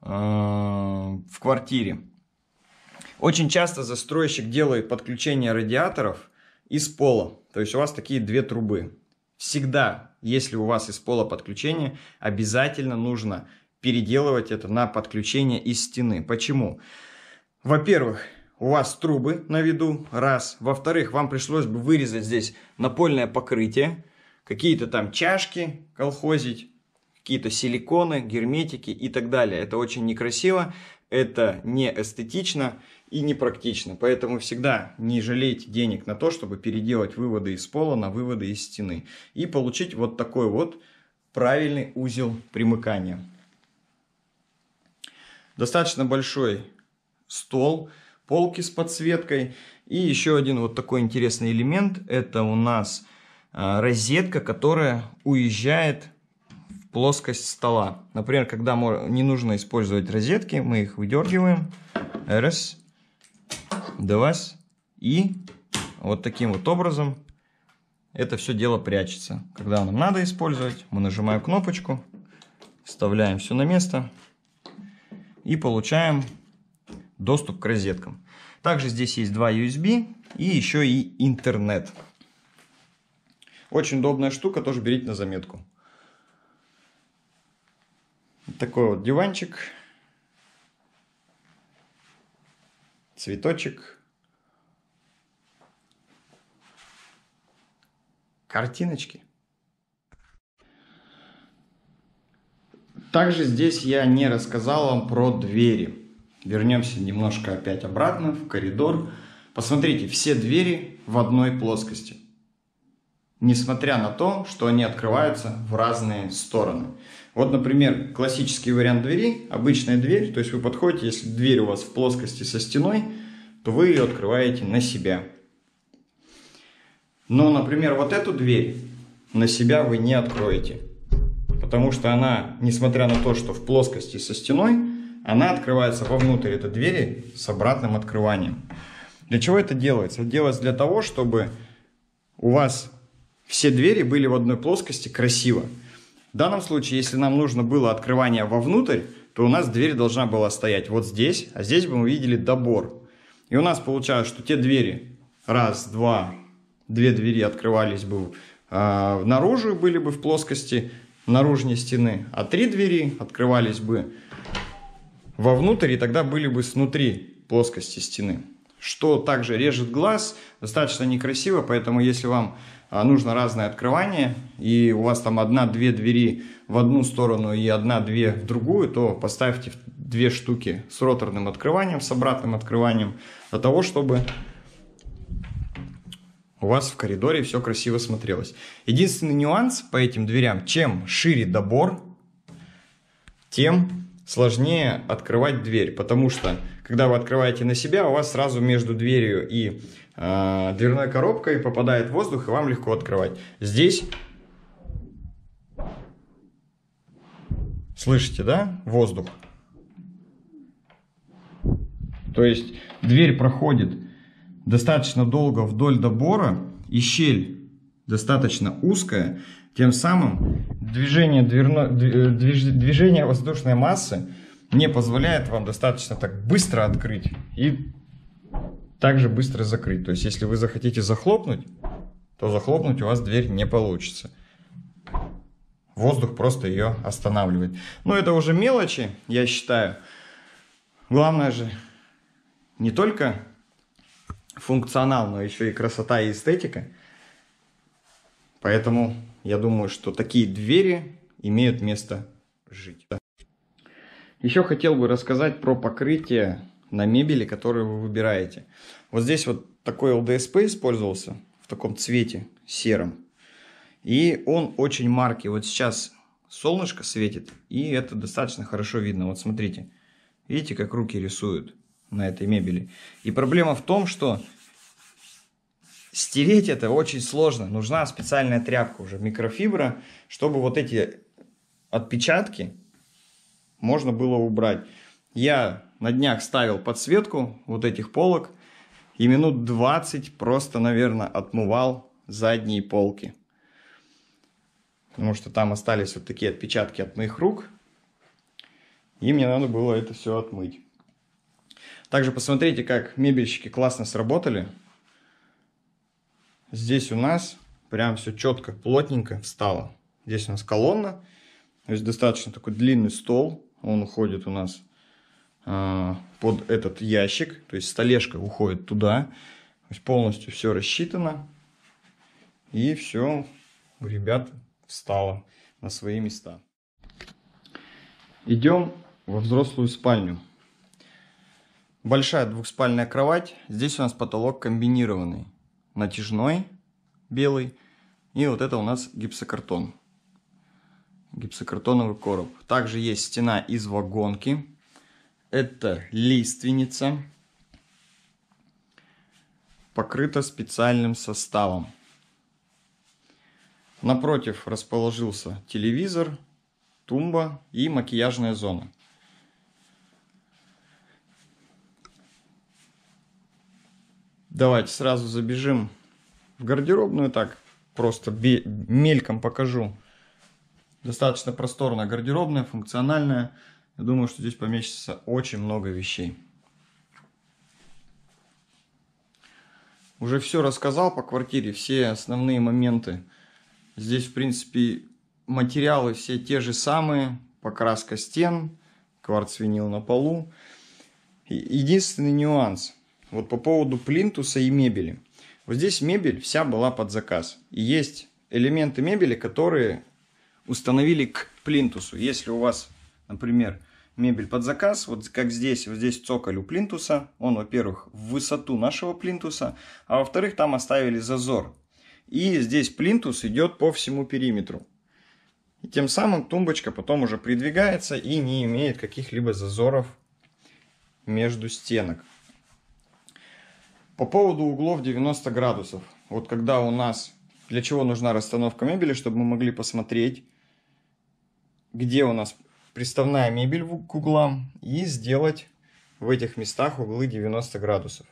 в квартире. Очень часто застройщик делает подключение радиаторов из пола, то есть у вас такие две трубы. Всегда, если у вас из пола подключение, обязательно нужно переделывать это на подключение из стены. Почему? Во-первых, у вас трубы на виду, раз. Во-вторых, вам пришлось бы вырезать здесь напольное покрытие, какие-то там чашки колхозить, какие-то силиконы, герметики и так далее. Это очень некрасиво, это не эстетично и непрактично. Поэтому всегда не жалейте денег на то, чтобы переделать выводы из пола на выводы из стены. И получить вот такой вот правильный узел примыкания. Достаточно большой стол, полки с подсветкой. И еще один вот такой интересный элемент. Это у нас розетка, которая уезжает в плоскость стола. Например, когда не нужно использовать розетки, мы их выдергиваем. Раз. Два. И вот таким вот образом это все дело прячется. Когда нам надо использовать, мы нажимаем кнопочку, вставляем все на место и получаем доступ к розеткам. Также здесь есть два ю эс би и еще и интернет. Очень удобная штука, тоже берите на заметку. Такой вот диванчик. Цветочек. Картиночки. Также здесь я не рассказал вам про двери. Вернемся немножко опять обратно в коридор. Посмотрите, все двери в одной плоскости. Несмотря на то, что они открываются в разные стороны. Вот, например, классический вариант двери, обычная дверь. То есть вы подходите, если дверь у вас в плоскости со стеной, то вы ее открываете на себя. Но, например, вот эту дверь на себя вы не откроете. Потому что она, несмотря на то, что в плоскости со стеной, она открывается вовнутрь этой двери с обратным открыванием. Для чего это делается? Это делается для того, чтобы у вас все двери были в одной плоскости красиво. В данном случае, если нам нужно было открывание вовнутрь, то у нас дверь должна была стоять вот здесь, а здесь бы мы видели добор. И у нас получается, что те двери, раз, два, две двери открывались бы э, наружу, были бы в плоскости наружной стены, а три двери открывались бы вовнутрь и тогда были бы снутри плоскости стены. Что также режет глаз, достаточно некрасиво, поэтому если вам нужно разное открывание, и у вас там одна-две двери в одну сторону и одна-две в другую, то поставьте две штуки с роторным открыванием, с обратным открыванием, для того, чтобы у вас в коридоре все красиво смотрелось. Единственный нюанс по этим дверям, чем шире добор, тем сложнее открывать дверь, потому что когда вы открываете на себя, у вас сразу между дверью и э, дверной коробкой попадает воздух, и вам легко открывать. Здесь, слышите, да, воздух. То есть дверь проходит достаточно долго вдоль добора, и щель достаточно узкая. Тем самым движение, дверно, движ, движение воздушной массы не позволяет вам достаточно так быстро открыть и также быстро закрыть. То есть, если вы захотите захлопнуть, то захлопнуть у вас дверь не получится. Воздух просто ее останавливает. Но это уже мелочи, я считаю. Главное же не только функционал, но еще и красота и эстетика. Поэтому я думаю, что такие двери имеют место жить. Еще хотел бы рассказать про покрытие на мебели, которую вы выбираете. Вот здесь вот такой эл дэ эс пэ использовался в таком цвете сером. И он очень марки. Вот сейчас солнышко светит, и это достаточно хорошо видно. Вот смотрите, видите, как руки рисуют на этой мебели. И проблема в том, что стереть это очень сложно. Нужна специальная тряпка уже, микрофибра, чтобы вот эти отпечатки можно было убрать. Я на днях ставил подсветку вот этих полок и минут двадцать просто, наверное, отмывал задние полки. Потому что там остались вот такие отпечатки от моих рук. И мне надо было это все отмыть. Также посмотрите, как мебельщики классно сработали. Здесь у нас прям все четко, плотненько встало. Здесь у нас колонна. То есть достаточно такой длинный стол. Он уходит у нас э, под этот ящик. То есть столешка уходит туда. То есть полностью все рассчитано. И все, ребята, встала на свои места. Идем во взрослую спальню. Большая двухспальная кровать. Здесь у нас потолок комбинированный. Натяжной, белый. И вот это у нас гипсокартон. Гипсокартоновый короб. Также есть стена из вагонки. Это лиственница. Покрыта специальным составом. Напротив расположился телевизор, тумба и макияжная зона. Давайте сразу забежим в гардеробную. Так, просто мельком покажу. Достаточно просторная гардеробная, функциональная. Я думаю, что здесь поместится очень много вещей. Уже все рассказал по квартире, все основные моменты. Здесь, в принципе, материалы все те же самые. Покраска стен, кварц-винил на полу. Единственный нюанс. Вот по поводу плинтуса и мебели. Вот здесь мебель вся была под заказ. И есть элементы мебели, которые установили к плинтусу. Если у вас, например, мебель под заказ, вот как здесь, вот здесь цоколь у плинтуса. Он, во-первых, в высоту нашего плинтуса. А во-вторых, там оставили зазор. И здесь плинтус идет по всему периметру. И тем самым тумбочка потом уже придвигается и не имеет каких-либо зазоров между стенок. По поводу углов девяносто градусов. Вот когда у нас... Для чего нужна расстановка мебели? Чтобы мы могли посмотреть, где у нас приставная мебель к углам. И сделать в этих местах углы девяносто градусов.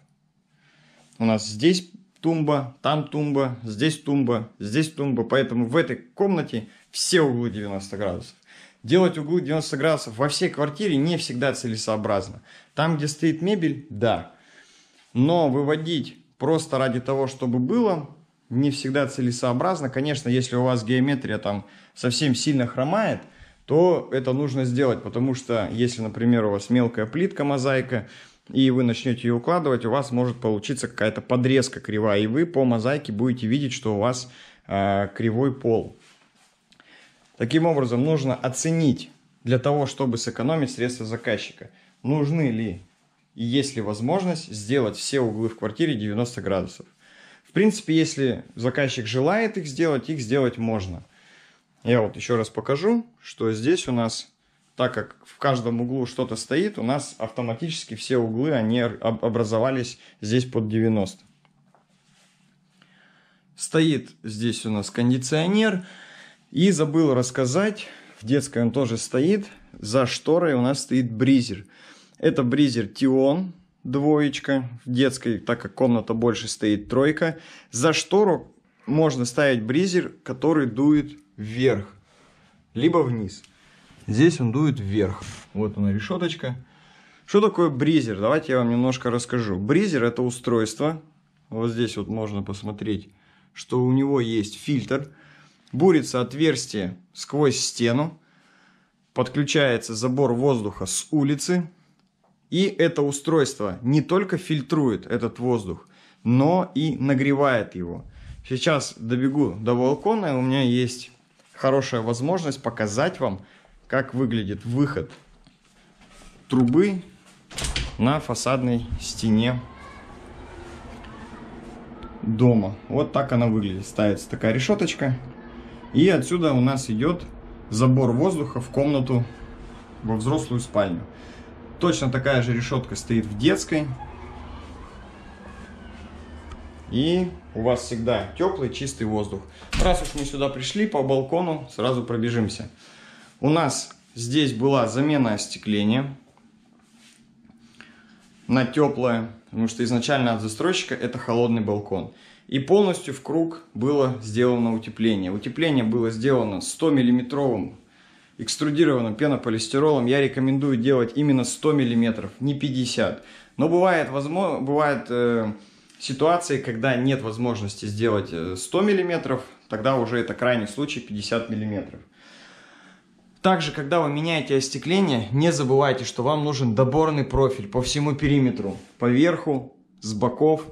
У нас здесь... Тумба, там тумба, здесь тумба, здесь тумба. Поэтому в этой комнате все углы девяносто градусов. Делать углы девяносто градусов во всей квартире не всегда целесообразно. Там, где стоит мебель, да. Но выводить просто ради того, чтобы было, не всегда целесообразно. Конечно, если у вас геометрия там совсем сильно хромает, то это нужно сделать. Потому что, если, например, у вас мелкая плитка, мозаика, и вы начнете ее укладывать, у вас может получиться какая-то подрезка кривая. И вы по мозаике будете видеть, что у вас э, кривой пол. Таким образом, нужно оценить, для того, чтобы сэкономить средства заказчика, нужны ли и есть ли возможность сделать все углы в квартире девяносто градусов. В принципе, если заказчик желает их сделать, их сделать можно. Я вот еще раз покажу, что здесь у нас... Так как в каждом углу что-то стоит, у нас автоматически все углы, они образовались здесь под девяносто. Стоит здесь у нас кондиционер. И забыл рассказать, в детской он тоже стоит. За шторой у нас стоит бризер. Это бризер Тион, двоечка. В детской, так как комната больше, стоит тройка. За штору можно ставить бризер, который дует вверх, либо вниз. Здесь он дует вверх. Вот она, решеточка. Что такое бризер? Давайте я вам немножко расскажу. Бризер — это устройство. Вот здесь вот можно посмотреть, что у него есть фильтр. Бурится отверстие сквозь стену. Подключается забор воздуха с улицы. И это устройство не только фильтрует этот воздух, но и нагревает его. Сейчас добегу до балкона, и у меня есть хорошая возможность показать вам, как выглядит выход трубы на фасадной стене дома. Вот так она выглядит. Ставится такая решеточка. И отсюда у нас идет забор воздуха в комнату, во взрослую спальню. Точно такая же решетка стоит в детской. И у вас всегда теплый, чистый воздух. Раз уж мы сюда пришли, по балкону сразу пробежимся. У нас здесь была замена остекления на теплое, потому что изначально от застройщика это холодный балкон. И полностью в круг было сделано утепление. Утепление было сделано сто миллиметровым экструдированным пенополистиролом. Я рекомендую делать именно сто миллиметров, не пятьдесят. Но бывает, возможно, бывает э, ситуации, когда нет возможности сделать сто миллиметров, тогда уже это крайний случай пятьдесят миллиметров. Также, когда вы меняете остекление, не забывайте, что вам нужен доборный профиль по всему периметру, по верху, с боков,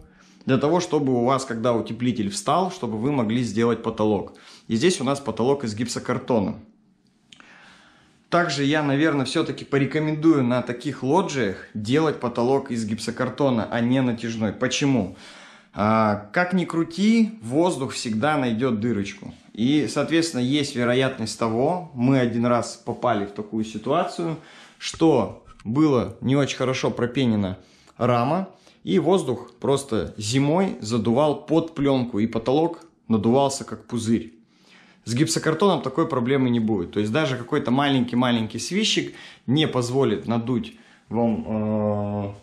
для того, чтобы у вас, когда утеплитель встал, чтобы вы могли сделать потолок. И здесь у нас потолок из гипсокартона. Также я, наверное, все-таки порекомендую на таких лоджиях делать потолок из гипсокартона, а не натяжной. Почему? А, как ни крути, воздух всегда найдет дырочку. И, соответственно, есть вероятность того, мы один раз попали в такую ситуацию, что было не очень хорошо пропенена рама, и воздух просто зимой задувал под пленку, и потолок надувался как пузырь. С гипсокартоном такой проблемы не будет. То есть даже какой-то маленький-маленький свищик не позволит надуть вам, э,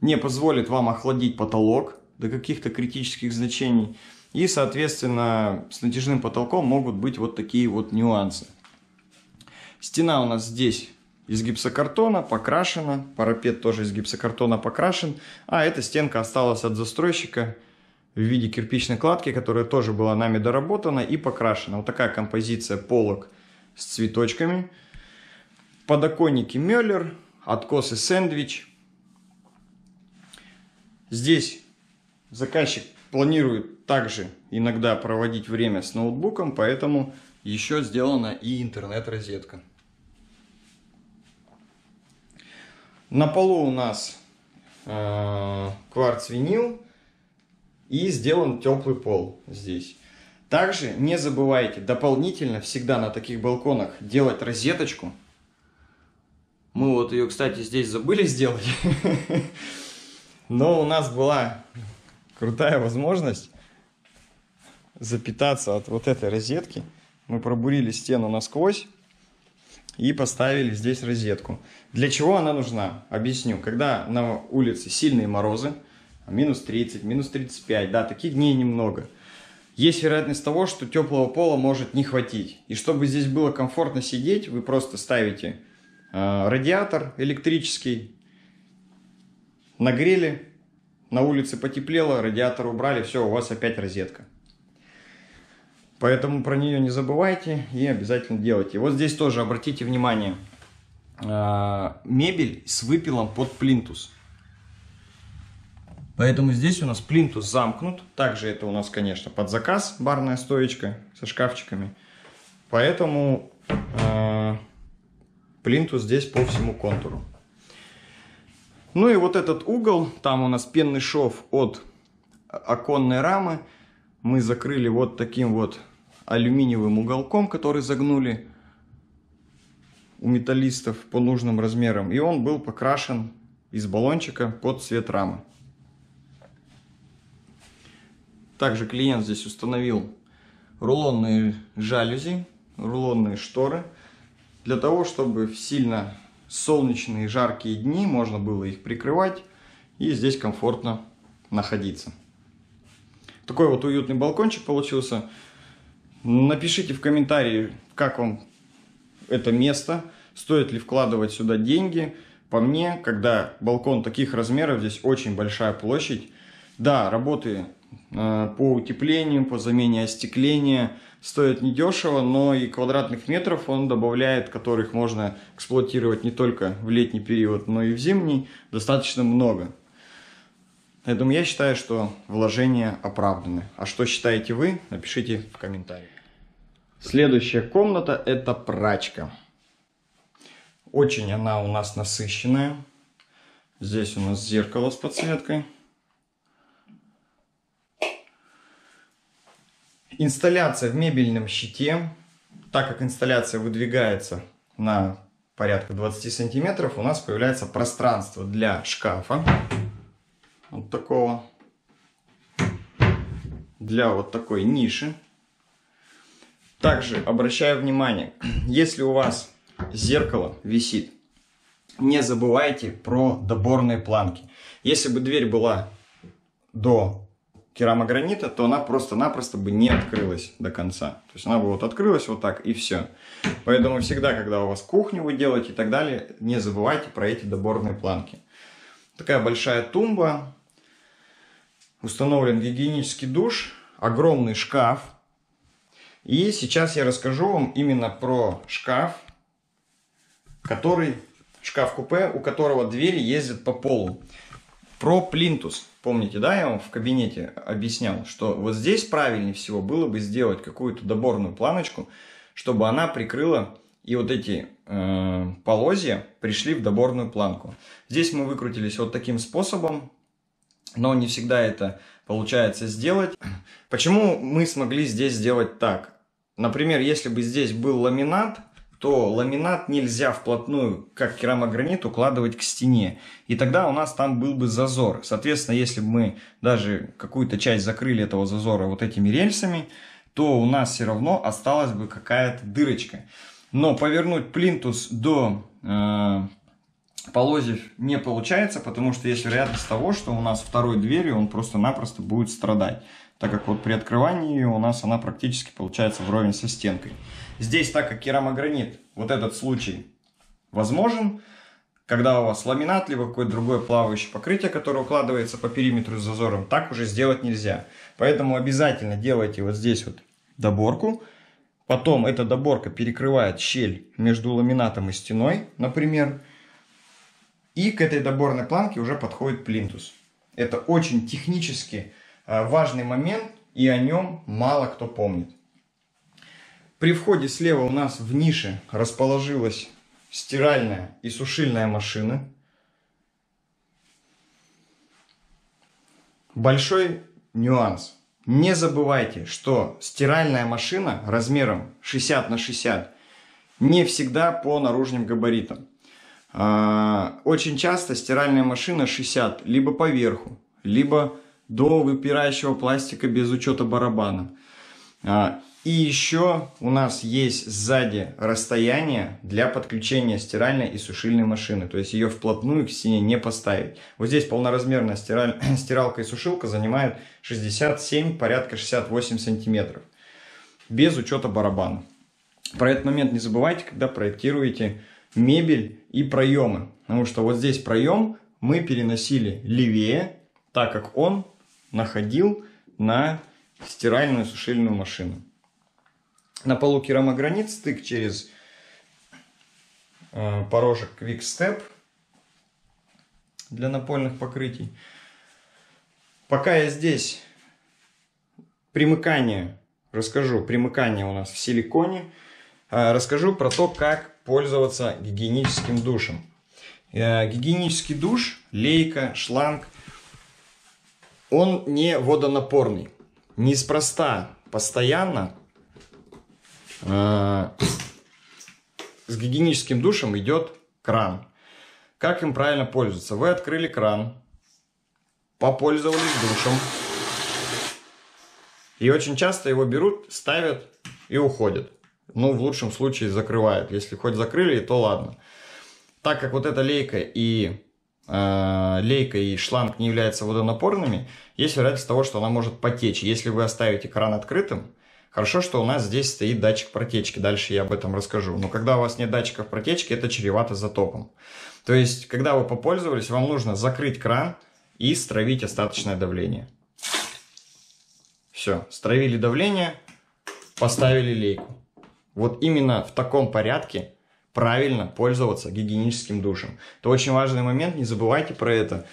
не позволит вам охладить потолок до каких-то критических значений. И, соответственно, с натяжным потолком могут быть вот такие вот нюансы. Стена у нас здесь из гипсокартона, покрашена. Парапет тоже из гипсокартона покрашен. А эта стенка осталась от застройщика в виде кирпичной кладки, которая тоже была нами доработана и покрашена. Вот такая композиция полок с цветочками. Подоконники Меллер, откосы сэндвич. Здесь заказчик планирует также иногда проводить время с ноутбуком, поэтому еще сделана и интернет-розетка. На полу у нас э, кварц-винил. И сделан теплый пол здесь. Также не забывайте дополнительно всегда на таких балконах делать розеточку. Мы вот ее, кстати, здесь забыли сделать. Но у нас была крутая возможность запитаться от вот этой розетки. Мы пробурили стену насквозь и поставили здесь розетку. Для чего она нужна? Объясню. Когда на улице сильные морозы, минус тридцать, минус тридцать пять, да, таких дней немного. Есть вероятность того, что теплого пола может не хватить. И чтобы здесь было комфортно сидеть, вы просто ставите э, радиатор электрический, нагрели, на улице потеплело, радиатор убрали, все, у вас опять розетка. Поэтому про нее не забывайте и обязательно делайте. Вот здесь тоже обратите внимание, э, мебель с выпилом под плинтус. Поэтому здесь у нас плинтус замкнут. Также это у нас, конечно, под заказ барная стоечка со шкафчиками. Поэтому э, плинтус здесь по всему контуру. Ну и вот этот угол, там у нас пенный шов от оконной рамы. Мы закрыли вот таким вот алюминиевым уголком, который загнули у металлистов по нужным размерам. И он был покрашен из баллончика под цвет рамы. Также клиент здесь установил рулонные жалюзи, рулонные шторы, для того, чтобы в сильно солнечные жаркие дни можно было их прикрывать и здесь комфортно находиться. Такой вот уютный балкончик получился. Напишите в комментарии, как вам это место, стоит ли вкладывать сюда деньги. По мне, когда балкон таких размеров, здесь очень большая площадь. Да, работы по утеплению, по замене остекления стоит недешево, но и квадратных метров он добавляет, которых можно эксплуатировать не только в летний период, но и в зимний, достаточно много. Поэтому я считаю, что вложения оправданы. А что считаете вы, напишите в комментариях. Следующая комната — это прачка. Очень она у нас насыщенная. Здесь у нас зеркало с подсветкой. Инсталляция в мебельном щите. Так как инсталляция выдвигается на порядка двадцати сантиметров, у нас появляется пространство для шкафа. Вот такого. Для вот такой ниши. Также обращаю внимание, если у вас зеркало висит, не забывайте про доборные планки. Если бы дверь была до керамогранита, то она просто-напросто бы не открылась до конца. То есть она бы вот открылась вот так, и все. Поэтому всегда, когда у вас кухню вы делаете и так далее, не забывайте про эти доборные планки. Такая большая тумба. Установлен гигиенический душ. Огромный шкаф. И сейчас я расскажу вам именно про шкаф, который шкаф-купе, у которого двери ездят по полу. Про плинтус. Помните, да, я вам в кабинете объяснял, что вот здесь правильнее всего было бы сделать какую-то доборную планочку, чтобы она прикрыла, и вот эти э, полозья пришли в доборную планку. Здесь мы выкрутились вот таким способом, но не всегда это получается сделать. Почему мы смогли здесь сделать так? Например, если бы здесь был ламинат, то ламинат нельзя вплотную, как керамогранит, укладывать к стене. И тогда у нас там был бы зазор. Соответственно, если бы мы даже какую-то часть закрыли этого зазора вот этими рельсами, то у нас все равно осталась бы какая-то дырочка. Но повернуть плинтус до э, полозьев не получается, потому что есть вероятность того, что у нас второй дверью он просто-напросто будет страдать. Так как вот при открывании у нас она практически получается вровень со стенкой. Здесь, так как керамогранит, вот этот случай возможен, когда у вас ламинат, либо какое-то другое плавающее покрытие, которое укладывается по периметру с зазором, так уже сделать нельзя. Поэтому обязательно делайте вот здесь вот доборку. Потом эта доборка перекрывает щель между ламинатом и стеной, например. И к этой доборной планке уже подходит плинтус. Это очень технически важный момент, и о нем мало кто помнит. При входе слева у нас в нише расположилась стиральная и сушильная машины. Большой нюанс. Не забывайте, что стиральная машина размером шестьдесят на шестьдесят не всегда по наружным габаритам. Очень часто стиральная машина шестьдесят либо по верху, либо до выпирающего пластика без учета барабана. И еще у нас есть сзади расстояние для подключения стиральной и сушильной машины. То есть ее вплотную к стене не поставить. Вот здесь полноразмерная стираль... стиралка и сушилка занимает шестьдесят семь, порядка шестьдесят восемь сантиметров. Без учета барабана. Про этот момент не забывайте, когда проектируете мебель и проемы. Потому что вот здесь проем мы переносили левее, так как он находил на стиральную и сушильную машину. На полу керамогранит, стык через э, порожек Quick Step для напольных покрытий. Пока я здесь примыкание, расскажу, примыкание у нас в силиконе, э, расскажу про то, как пользоваться гигиеническим душем. Э, гигиенический душ, лейка, шланг, он не водонапорный. Неспроста постоянно э, с гигиеническим душем идет кран. Как им правильно пользоваться? Вы открыли кран, попользовались душем. И очень часто его берут, ставят и уходят. Ну, в лучшем случае закрывают. Если хоть закрыли, то ладно. Так как вот эта лейка и... лейка и шланг не являются водонапорными, есть вероятность того, что она может потечь. Если вы оставите кран открытым, хорошо, что у нас здесь стоит датчик протечки. Дальше я об этом расскажу. Но когда у вас нет датчиков протечки, это чревато затопом. То есть, когда вы попользовались, вам нужно закрыть кран и стравить остаточное давление. Все, стравили давление, поставили лейку. Вот именно в таком порядке правильно пользоваться гигиеническим душем. Это очень важный момент, не забывайте про это.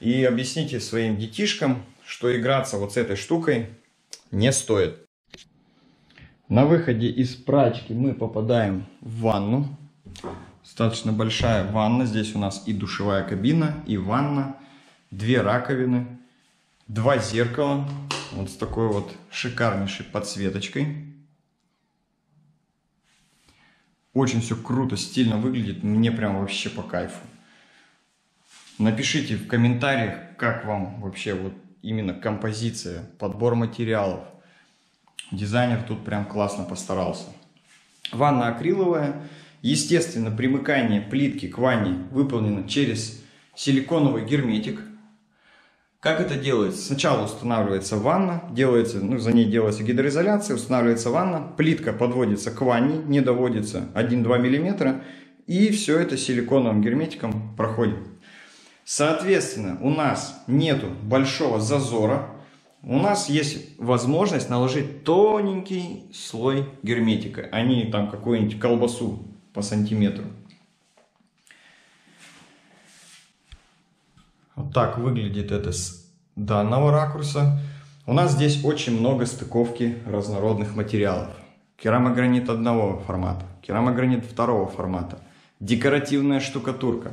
и объясните своим детишкам, что играться вот с этой штукой не стоит. На выходе из прачки мы попадаем в ванну. Достаточно большая ванна. Здесь у нас и душевая кабина, и ванна, две раковины, два зеркала. Вот с такой вот шикарнейшей подсветочкой. Очень все круто, стильно выглядит. Мне прям вообще по кайфу. Напишите в комментариях, как вам вообще вот именно композиция, подбор материалов. Дизайнер тут прям классно постарался. Ванна акриловая. Естественно, примыкание плитки к ванне выполнено через силиконовый герметик. Как это делается? Сначала устанавливается ванна, делается, ну, за ней делается гидроизоляция, устанавливается ванна, плитка подводится к ванне, не доводится один-два миллиметра, и все это силиконовым герметиком проходит. Соответственно, у нас нету большого зазора, у нас есть возможность наложить тоненький слой герметика, а не там какую-нибудь колбасу по сантиметру. Вот так выглядит это с данного ракурса. У нас здесь очень много стыковки разнородных материалов. Керамогранит одного формата, керамогранит второго формата. Декоративная штукатурка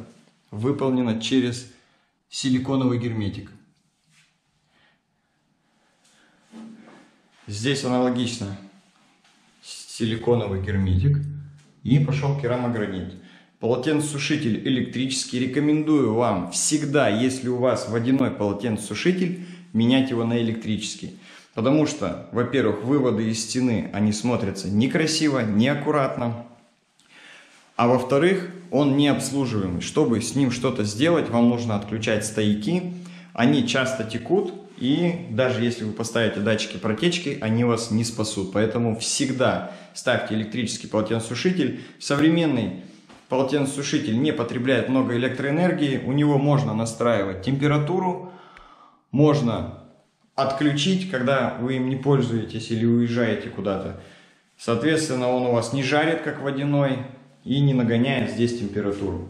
выполнена через силиконовый герметик. Здесь аналогично силиконовый герметик и пошел керамогранит. Полотенцесушитель электрический. Рекомендую вам всегда, если у вас водяной полотенцесушитель, менять его на электрический. Потому что, во-первых, выводы из стены, они смотрятся некрасиво, неаккуратно. А во-вторых, он необслуживаемый. Чтобы с ним что-то сделать, вам нужно отключать стояки. Они часто текут, и даже если вы поставите датчики протечки, они вас не спасут. Поэтому всегда ставьте электрический полотенцесушитель. Современный полотенцесушитель не потребляет много электроэнергии, у него можно настраивать температуру, можно отключить, когда вы им не пользуетесь или уезжаете куда-то. Соответственно, он у вас не жарит, как водяной, и не нагоняет здесь температуру.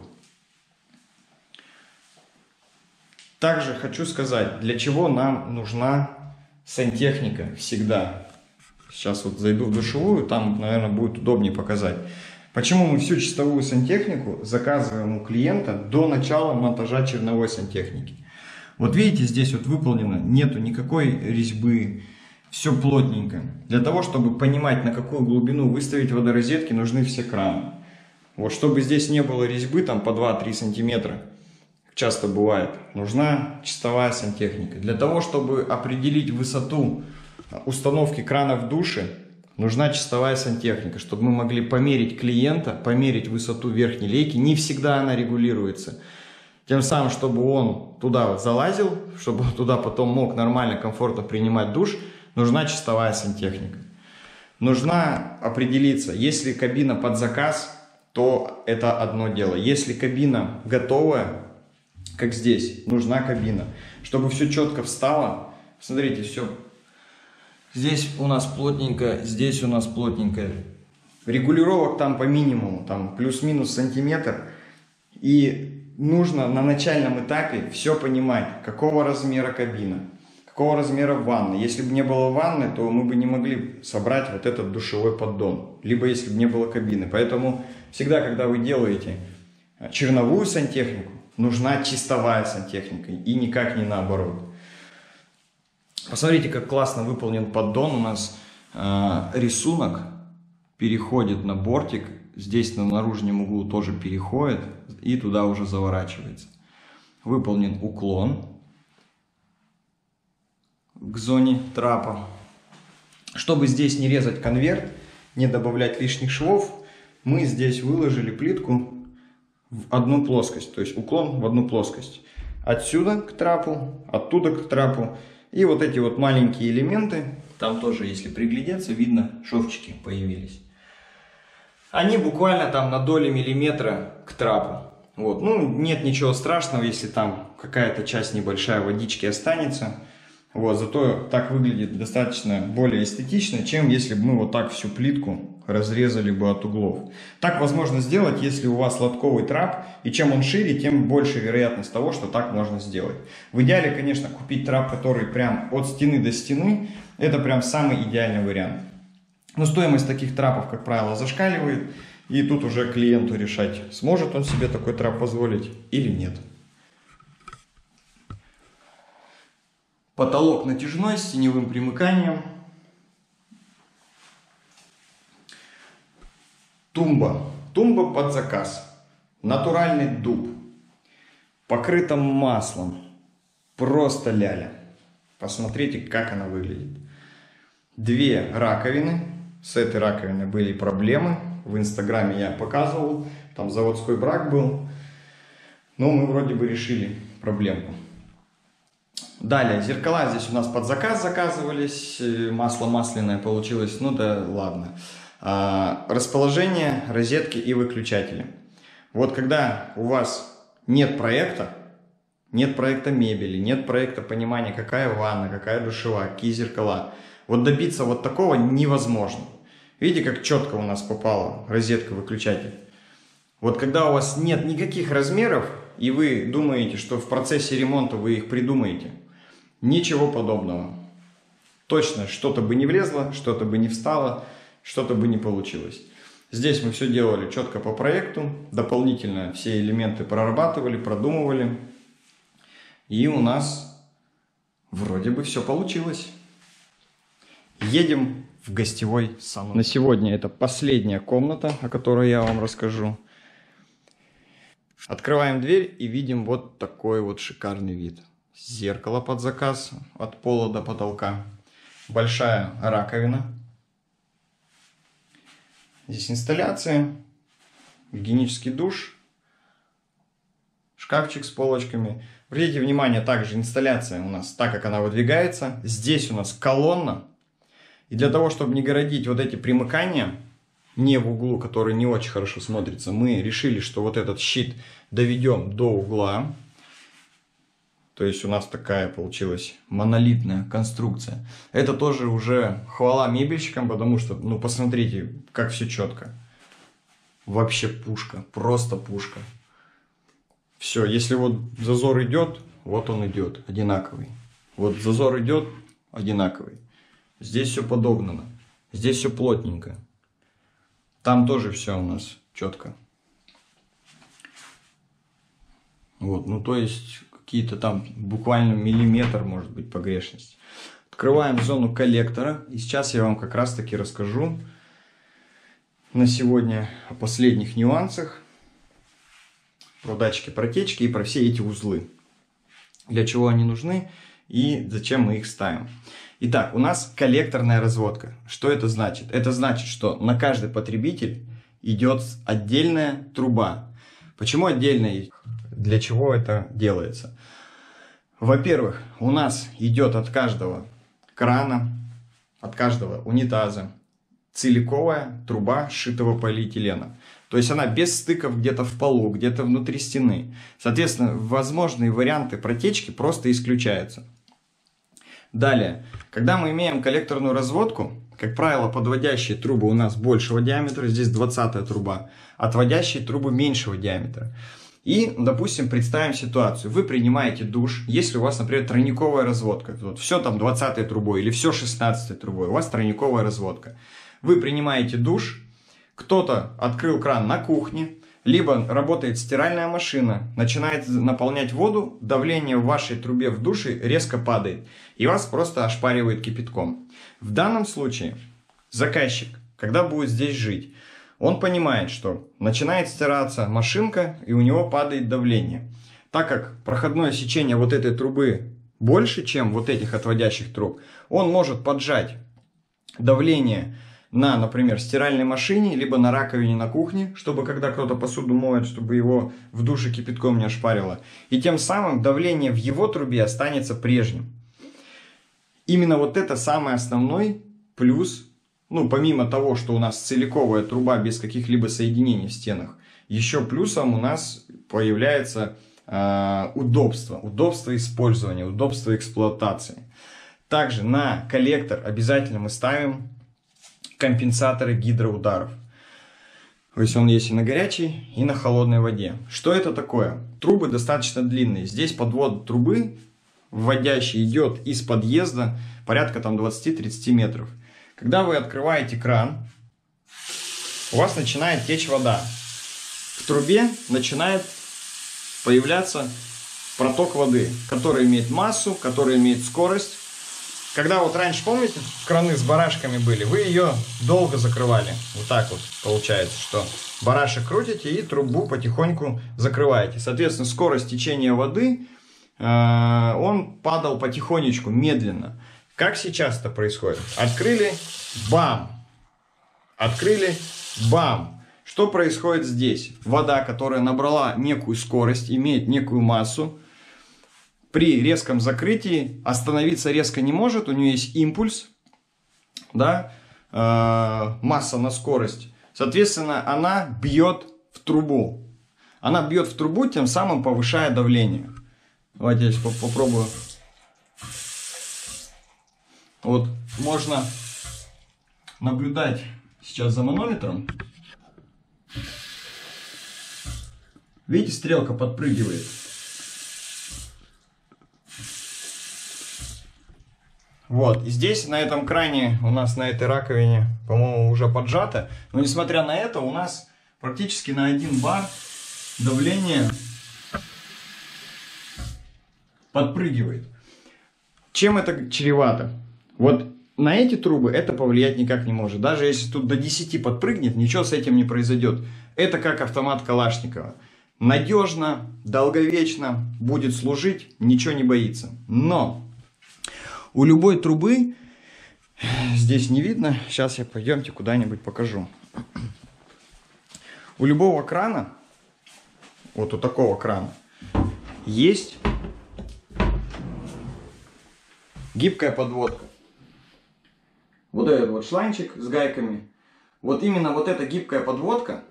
Также хочу сказать, для чего нам нужна сантехника всегда. Сейчас вот зайду в душевую, там, наверное, будет удобнее показать. Почему мы всю чистовую сантехнику заказываем у клиента до начала монтажа черновой сантехники? Вот видите, здесь вот выполнено, нету никакой резьбы, все плотненько. Для того, чтобы понимать, на какую глубину выставить водорозетки, нужны все краны. Вот, чтобы здесь не было резьбы, там по два-три сантиметра, часто бывает, нужна чистовая сантехника. Для того, чтобы определить высоту установки крана в душе, нужна чистовая сантехника, чтобы мы могли померить клиента, померить высоту верхней лейки. Не всегда она регулируется. Тем самым, чтобы он туда залазил, чтобы он туда потом мог нормально, комфортно принимать душ, нужна чистовая сантехника. Нужно определиться, если кабина под заказ, то это одно дело. Если кабина готовая, как здесь, нужна кабина. Чтобы все четко встало, смотрите, все... Здесь у нас плотненько, здесь у нас плотненько. Регулировок там по минимуму, там плюс-минус сантиметр. И нужно на начальном этапе все понимать, какого размера кабина, какого размера ванны. Если бы не было ванны, то мы бы не могли собрать вот этот душевой поддон. Либо если бы не было кабины. Поэтому всегда, когда вы делаете черновую сантехнику, нужна чистовая сантехника. И никак не наоборот. Посмотрите, как классно выполнен поддон. У нас э, рисунок переходит на бортик. Здесь на наружном углу тоже переходит и туда уже заворачивается. Выполнен уклон к зоне трапа. Чтобы здесь не резать конверт, не добавлять лишних швов, мы здесь выложили плитку в одну плоскость. То есть уклон в одну плоскость. Отсюда к трапу, оттуда к трапу. И вот эти вот маленькие элементы, там тоже, если приглядеться, видно, шовчики появились. Они буквально там на доли миллиметра к трапу. Вот. Ну, нет ничего страшного, если там какая-то часть небольшая водички останется. Вот. Зато так выглядит достаточно более эстетично, чем если бы мы вот так всю плитку разрезали бы от углов. Так возможно сделать, если у вас лотковый трап, и чем он шире, тем больше вероятность того, что так можно сделать. В идеале, конечно, купить трап, который прям от стены до стены, это прям самый идеальный вариант. Но стоимость таких трапов, как правило, зашкаливает, и тут уже клиенту решать, сможет он себе такой трап позволить или нет. Потолок натяжной с теневым примыканием. Тумба. Тумба под заказ. Натуральный дуб. Покрыта маслом. Просто ляля. Посмотрите, как она выглядит. Две раковины. С этой раковиной были проблемы. В Инстаграме я показывал. Там заводской брак был. Но мы вроде бы решили проблемку. Далее, зеркала здесь у нас под заказ заказывались. Масло масляное получилось. Ну да ладно. А, расположение, розетки и выключатели. Вот когда у вас нет проекта, нет проекта мебели, нет проекта понимания, какая ванна, какая душевая, какие зеркала. Вот добиться вот такого невозможно. Видите, как четко у нас попала розетка, выключатель. Вот когда у вас нет никаких размеров, и вы думаете, что в процессе ремонта вы их придумаете, ничего подобного. Точно, что-то бы не влезло, что-то бы не встало, что-то бы не получилось. Здесь мы все делали четко по проекту, дополнительно все элементы прорабатывали, продумывали. И у нас вроде бы все получилось. Едем в гостевой салон. На сегодня это последняя комната, о которой я вам расскажу. Открываем дверь и видим вот такой вот шикарный вид. Зеркало под заказ от пола до потолка. Большая раковина. Здесь инсталляция, гигиенический душ, шкафчик с полочками. Обратите внимание, также инсталляция у нас, так как она выдвигается. Здесь у нас колонна. И для того, чтобы не городить вот эти примыкания, не в углу, который не очень хорошо смотрится, мы решили, что вот этот щит доведем до угла. То есть у нас такая получилась монолитная конструкция. Это тоже уже хвала мебельщикам, потому что, ну посмотрите, как все четко. Вообще пушка, просто пушка. Все, если вот зазор идет, вот он идет, одинаковый. Вот зазор идет, одинаковый. Здесь все подогнано, здесь все плотненько. Там тоже все у нас четко. Вот, ну то есть какие-то там буквально миллиметр может быть погрешность. Открываем зону коллектора. И сейчас я вам как раз таки расскажу на сегодня о последних нюансах. Про датчики протечки и про все эти узлы. Для чего они нужны и зачем мы их ставим. Итак, у нас коллекторная разводка. Что это значит? Это значит, что на каждый потребитель идет отдельная труба. Почему отдельная? Для чего это делается? Во-первых, у нас идет от каждого крана, от каждого унитаза целиковая труба сшитого полиэтилена. То есть она без стыков где-то в полу, где-то внутри стены. Соответственно, возможные варианты протечки просто исключаются. Далее, когда мы имеем коллекторную разводку, как правило, подводящие трубы у нас большего диаметра, здесь двадцатая труба, отводящие трубы меньшего диаметра. И, допустим, представим ситуацию. Вы принимаете душ, если у вас, например, тройниковая разводка, вот все там двадцатой трубой или все шестнадцатой трубой, у вас тройниковая разводка. Вы принимаете душ, кто-то открыл кран на кухне, либо работает стиральная машина, начинает наполнять воду, давление в вашей трубе в душе резко падает, и вас просто ошпаривает кипятком. В данном случае заказчик, когда будет здесь жить, он понимает, что начинает стираться машинка, и у него падает давление. Так как проходное сечение вот этой трубы больше, чем вот этих отводящих труб, он может поджать давление на, например, стиральной машине, либо на раковине на кухне, чтобы когда кто-то посуду моет, чтобы его в душе кипятком не ошпарило. И тем самым давление в его трубе останется прежним. Именно вот это самый основной плюс, ну, помимо того, что у нас целиковая труба без каких-либо соединений в стенах, еще плюсом у нас появляется э, удобство, удобство использования, удобство эксплуатации. Также на коллектор обязательно мы ставим компенсаторы гидроударов. То есть он есть и на горячей, и на холодной воде. Что это такое? Трубы достаточно длинные. Здесь подвод трубы, вводящий, идет из подъезда порядка там двадцати-тридцати метров. Когда вы открываете кран, у вас начинает течь вода. В трубе начинает появляться проток воды, который имеет массу, который имеет скорость. Когда вот раньше, помните, краны с барашками были, вы ее долго закрывали. Вот так вот получается, что барашек крутите и трубу потихоньку закрываете. Соответственно, скорость течения воды, э, он падал потихонечку, медленно. Как сейчас это происходит? Открыли, бам! Открыли, бам! Что происходит здесь? Вода, которая набрала некую скорость, имеет некую массу, при резком закрытии остановиться резко не может, у нее есть импульс, да, э, масса на скорость. Соответственно, она бьет в трубу. Она бьет в трубу, тем самым повышая давление. Давайте я сейчас попробую. Вот, можно наблюдать сейчас за манометром. Видите, стрелка подпрыгивает. Вот, и здесь на этом кране у нас, на этой раковине, по-моему, уже поджато. Но несмотря на это, у нас практически на один бар давление подпрыгивает. Чем это чревато? Вот на эти трубы это повлиять никак не может. Даже если тут до десяти подпрыгнет, ничего с этим не произойдет. Это как автомат Калашникова. Надежно, долговечно будет служить, ничего не боится. Но у любой трубы, здесь не видно, сейчас я пойдемте куда-нибудь покажу. У любого крана, вот у такого крана, есть гибкая подводка. Вот этот вот шланчик с гайками. Вот именно вот эта гибкая подводка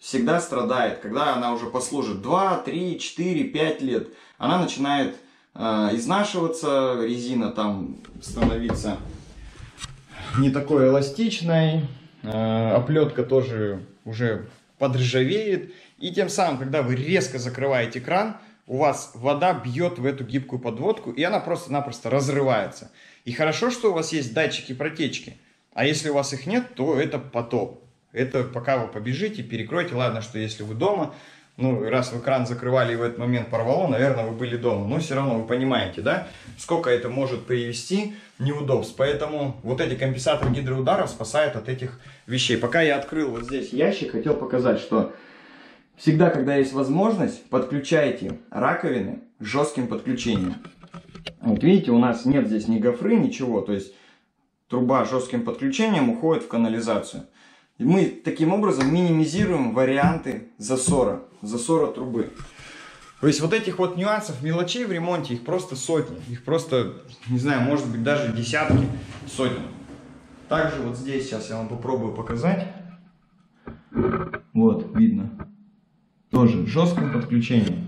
всегда страдает, когда она уже послужит два, три, четыре, пять лет. Она начинает изнашиваться, резина там становится не такой эластичной, оплетка тоже уже подржавеет, и тем самым, когда вы резко закрываете кран, у вас вода бьет в эту гибкую подводку, и она просто-напросто разрывается. И хорошо, что у вас есть датчики протечки, а если у вас их нет, то это потоп. Это пока вы побежите, перекройте, ладно, что если вы дома. Ну, раз вы кран закрывали и в этот момент порвало, наверное, вы были дома. Но все равно вы понимаете, да, сколько это может привести неудобств. Поэтому вот эти компенсаторы гидроударов спасают от этих вещей. Пока я открыл вот здесь ящик, хотел показать, что всегда, когда есть возможность, подключайте раковины жестким подключением. Вот видите, у нас нет здесь ни гофры, ничего. То есть труба жестким подключением уходит в канализацию. Мы таким образом минимизируем варианты засора, засора трубы. То есть вот этих вот нюансов, мелочей в ремонте, их просто сотни. Их просто, не знаю, может быть даже десятки, сотни. Также вот здесь сейчас я вам попробую показать. Вот, видно. Тоже жесткое подключение.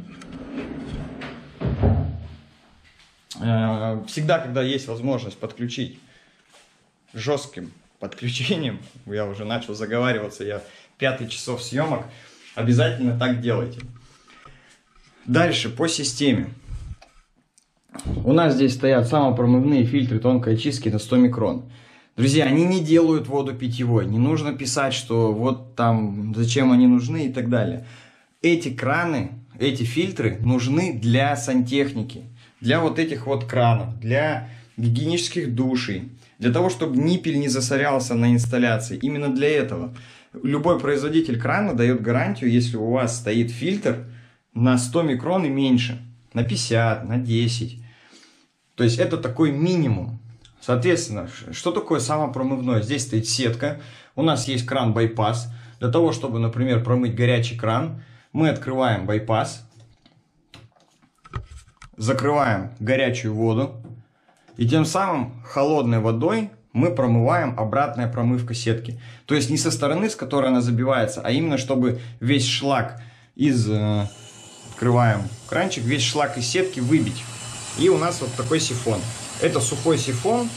Всегда, когда есть возможность подключить жестким подключением, я уже начал заговариваться, я пятый часов съемок, обязательно так делайте. Дальше по системе. У нас здесь стоят самопромывные фильтры тонкой очистки на сто микрон. Друзья, они не делают воду питьевой, не нужно писать, что вот там, зачем они нужны и так далее. Эти краны, эти фильтры нужны для сантехники, для вот этих вот кранов, для гигиенических душей. Для того, чтобы ниппель не засорялся на инсталляции. Именно для этого. Любой производитель крана дает гарантию, если у вас стоит фильтр на сто микрон и меньше. На пятьдесят, на десять. То есть это такой минимум. Соответственно, что такое самопромывное? Здесь стоит сетка. У нас есть кран-байпас. Для того, чтобы, например, промыть горячий кран, мы открываем байпас. Закрываем горячую воду. И тем самым холодной водой мы промываем, обратная промывка сетки. То есть не со стороны, с которой она забивается, а именно чтобы весь шлак из... Открываем кранчик, весь шлак из сетки выбить. И у нас вот такой сифон. Это сухой сифон.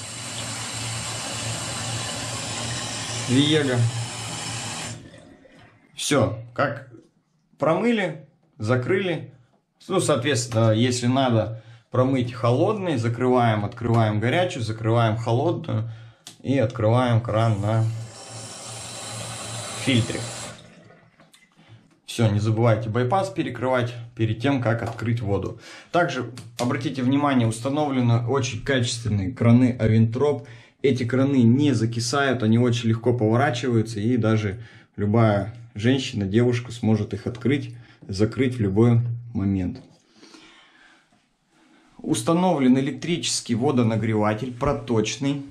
Viega. Все, как промыли, закрыли. Ну, соответственно, если надо промыть холодный, закрываем, открываем горячую, закрываем холодную и открываем кран на фильтре. Все, не забывайте байпас перекрывать перед тем, как открыть воду. Также обратите внимание, установлены очень качественные краны Авинтроп. Эти краны не закисают, они очень легко поворачиваются, и даже любая женщина, девушка сможет их открыть, закрыть в любой момент. Установлен электрический водонагреватель проточный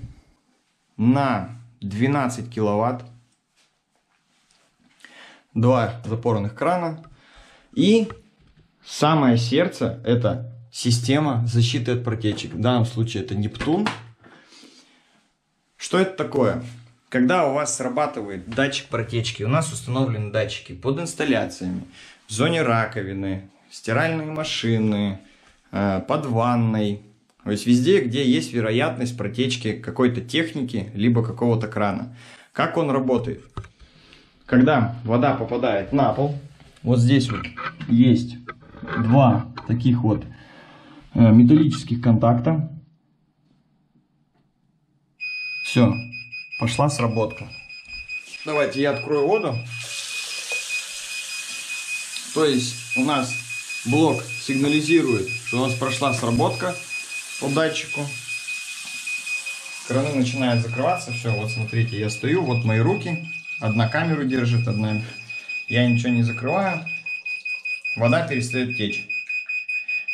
на двенадцать киловатт. Два запорных крана. И самое сердце — это система защиты от протечек. В данном случае это Нептун. Что это такое? Когда у вас срабатывает датчик протечки, у нас установлены датчики под инсталляциями, в зоне раковины, стиральные машины, под ванной. То есть везде, где есть вероятность протечки какой-то техники, либо какого-то крана. Как он работает? Когда вода попадает на пол, вот здесь вот есть два таких вот металлических контакта. Все, пошла сработка. Давайте я открою воду. То есть у нас блок сигнализирует, что у нас прошла сработка по датчику. Краны начинают закрываться. Все, вот смотрите, я стою, вот мои руки. Одна камеру держит, одна. Я ничего не закрываю. Вода перестает течь.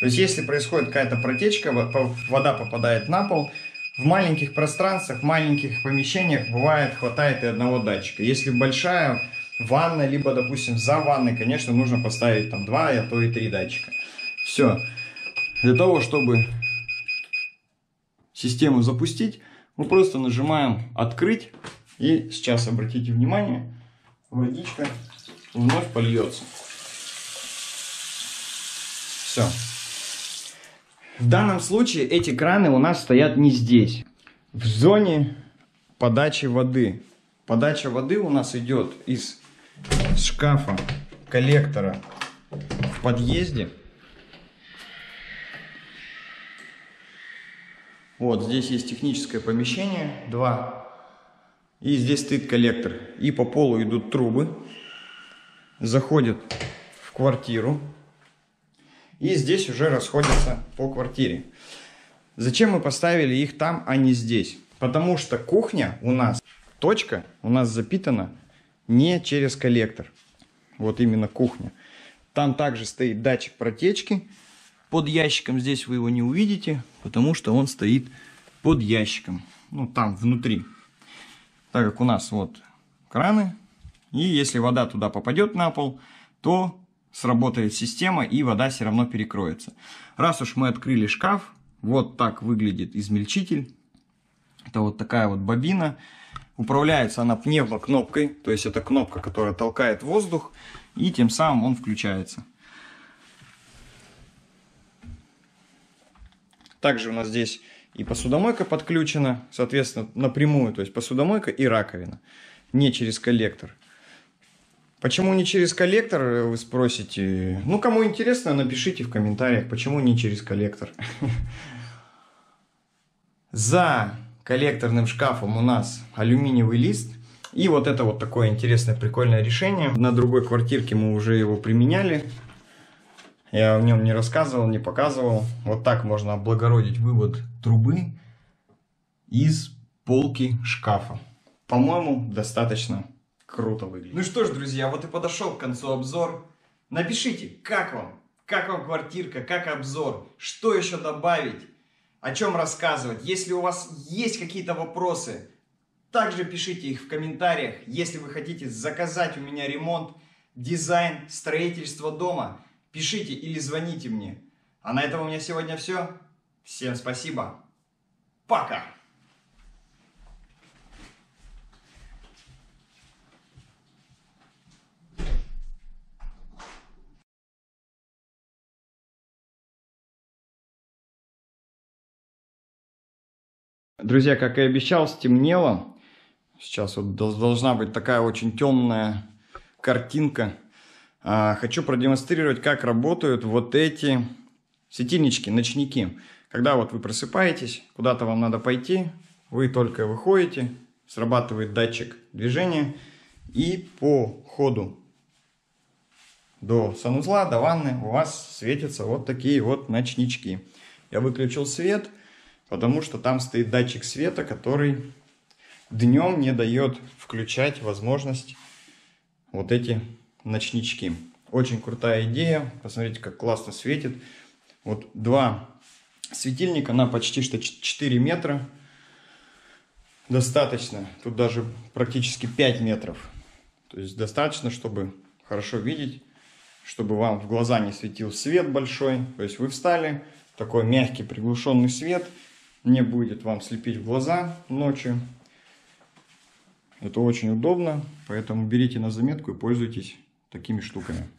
То есть, если происходит какая-то протечка, вода попадает на пол. В маленьких пространствах, в маленьких помещениях бывает, хватает и одного датчика. Если большая ванна, либо, допустим, за ванной, конечно, нужно поставить там два, а то и три датчика. Все. Для того, чтобы систему запустить, мы просто нажимаем «Открыть». И сейчас, обратите внимание, водичка вновь польется. Все. В данном случае эти краны у нас стоят не здесь. В зоне подачи воды. Подача воды у нас идет из шкафа коллектора в подъезде. Вот здесь есть техническое помещение. Два. И здесь стоит коллектор. И по полу идут трубы. Заходят в квартиру. И здесь уже расходятся по квартире. Зачем мы поставили их там, а не здесь? Потому что кухня у нас, точка у нас запитана не через коллектор. Вот именно кухня. Там также стоит датчик протечки. Под ящиком здесь вы его не увидите, потому что он стоит под ящиком. Ну, там внутри. Так как у нас вот краны, и если вода туда попадет на пол, то сработает система, и вода все равно перекроется. Раз уж мы открыли шкаф, вот так выглядит измельчитель. Это вот такая вот бобина. Управляется она пневмокнопкой, то есть это кнопка, которая толкает воздух, и тем самым он включается. Также у нас здесь... И посудомойка подключена, соответственно, напрямую, то есть посудомойка и раковина, не через коллектор. Почему не через коллектор, вы спросите? Ну, кому интересно, напишите в комментариях, почему не через коллектор. За коллекторным шкафом у нас алюминиевый лист. И вот это вот такое интересное, прикольное решение. На другой квартирке мы уже его применяли. Я в нем не рассказывал, не показывал. Вот так можно облагородить вывод трубы из полки шкафа. По-моему, достаточно круто выглядит. Ну что ж, друзья, вот и подошел к концу обзор. Напишите, как вам? Как вам квартирка? Как обзор? Что еще добавить? О чем рассказывать? Если у вас есть какие-то вопросы, также пишите их в комментариях. Если вы хотите заказать у меня ремонт, дизайн, строительство дома, пишите или звоните мне. А на этом у меня сегодня все. Всем спасибо. Пока. Друзья, как и обещал, стемнело. Сейчас вот должна быть такая очень темная картинка. Хочу продемонстрировать, как работают вот эти светильнички, ночники. Когда вот вы просыпаетесь, куда-то вам надо пойти, вы только выходите, срабатывает датчик движения, и по ходу до санузла, до ванны у вас светятся вот такие вот ночнички. Я выключил свет, потому что там стоит датчик света, который днем не дает включать возможность вот эти ночнички. Очень крутая идея. Посмотрите, как классно светит. Вот два светильника на почти что четыре метра. Достаточно. Тут даже практически пять метров. То есть достаточно, чтобы хорошо видеть, чтобы вам в глаза не светил свет большой. То есть вы встали, такой мягкий приглушенный свет не будет вам слепить в глаза ночью. Это очень удобно, поэтому берите на заметку и пользуйтесь такими штуками.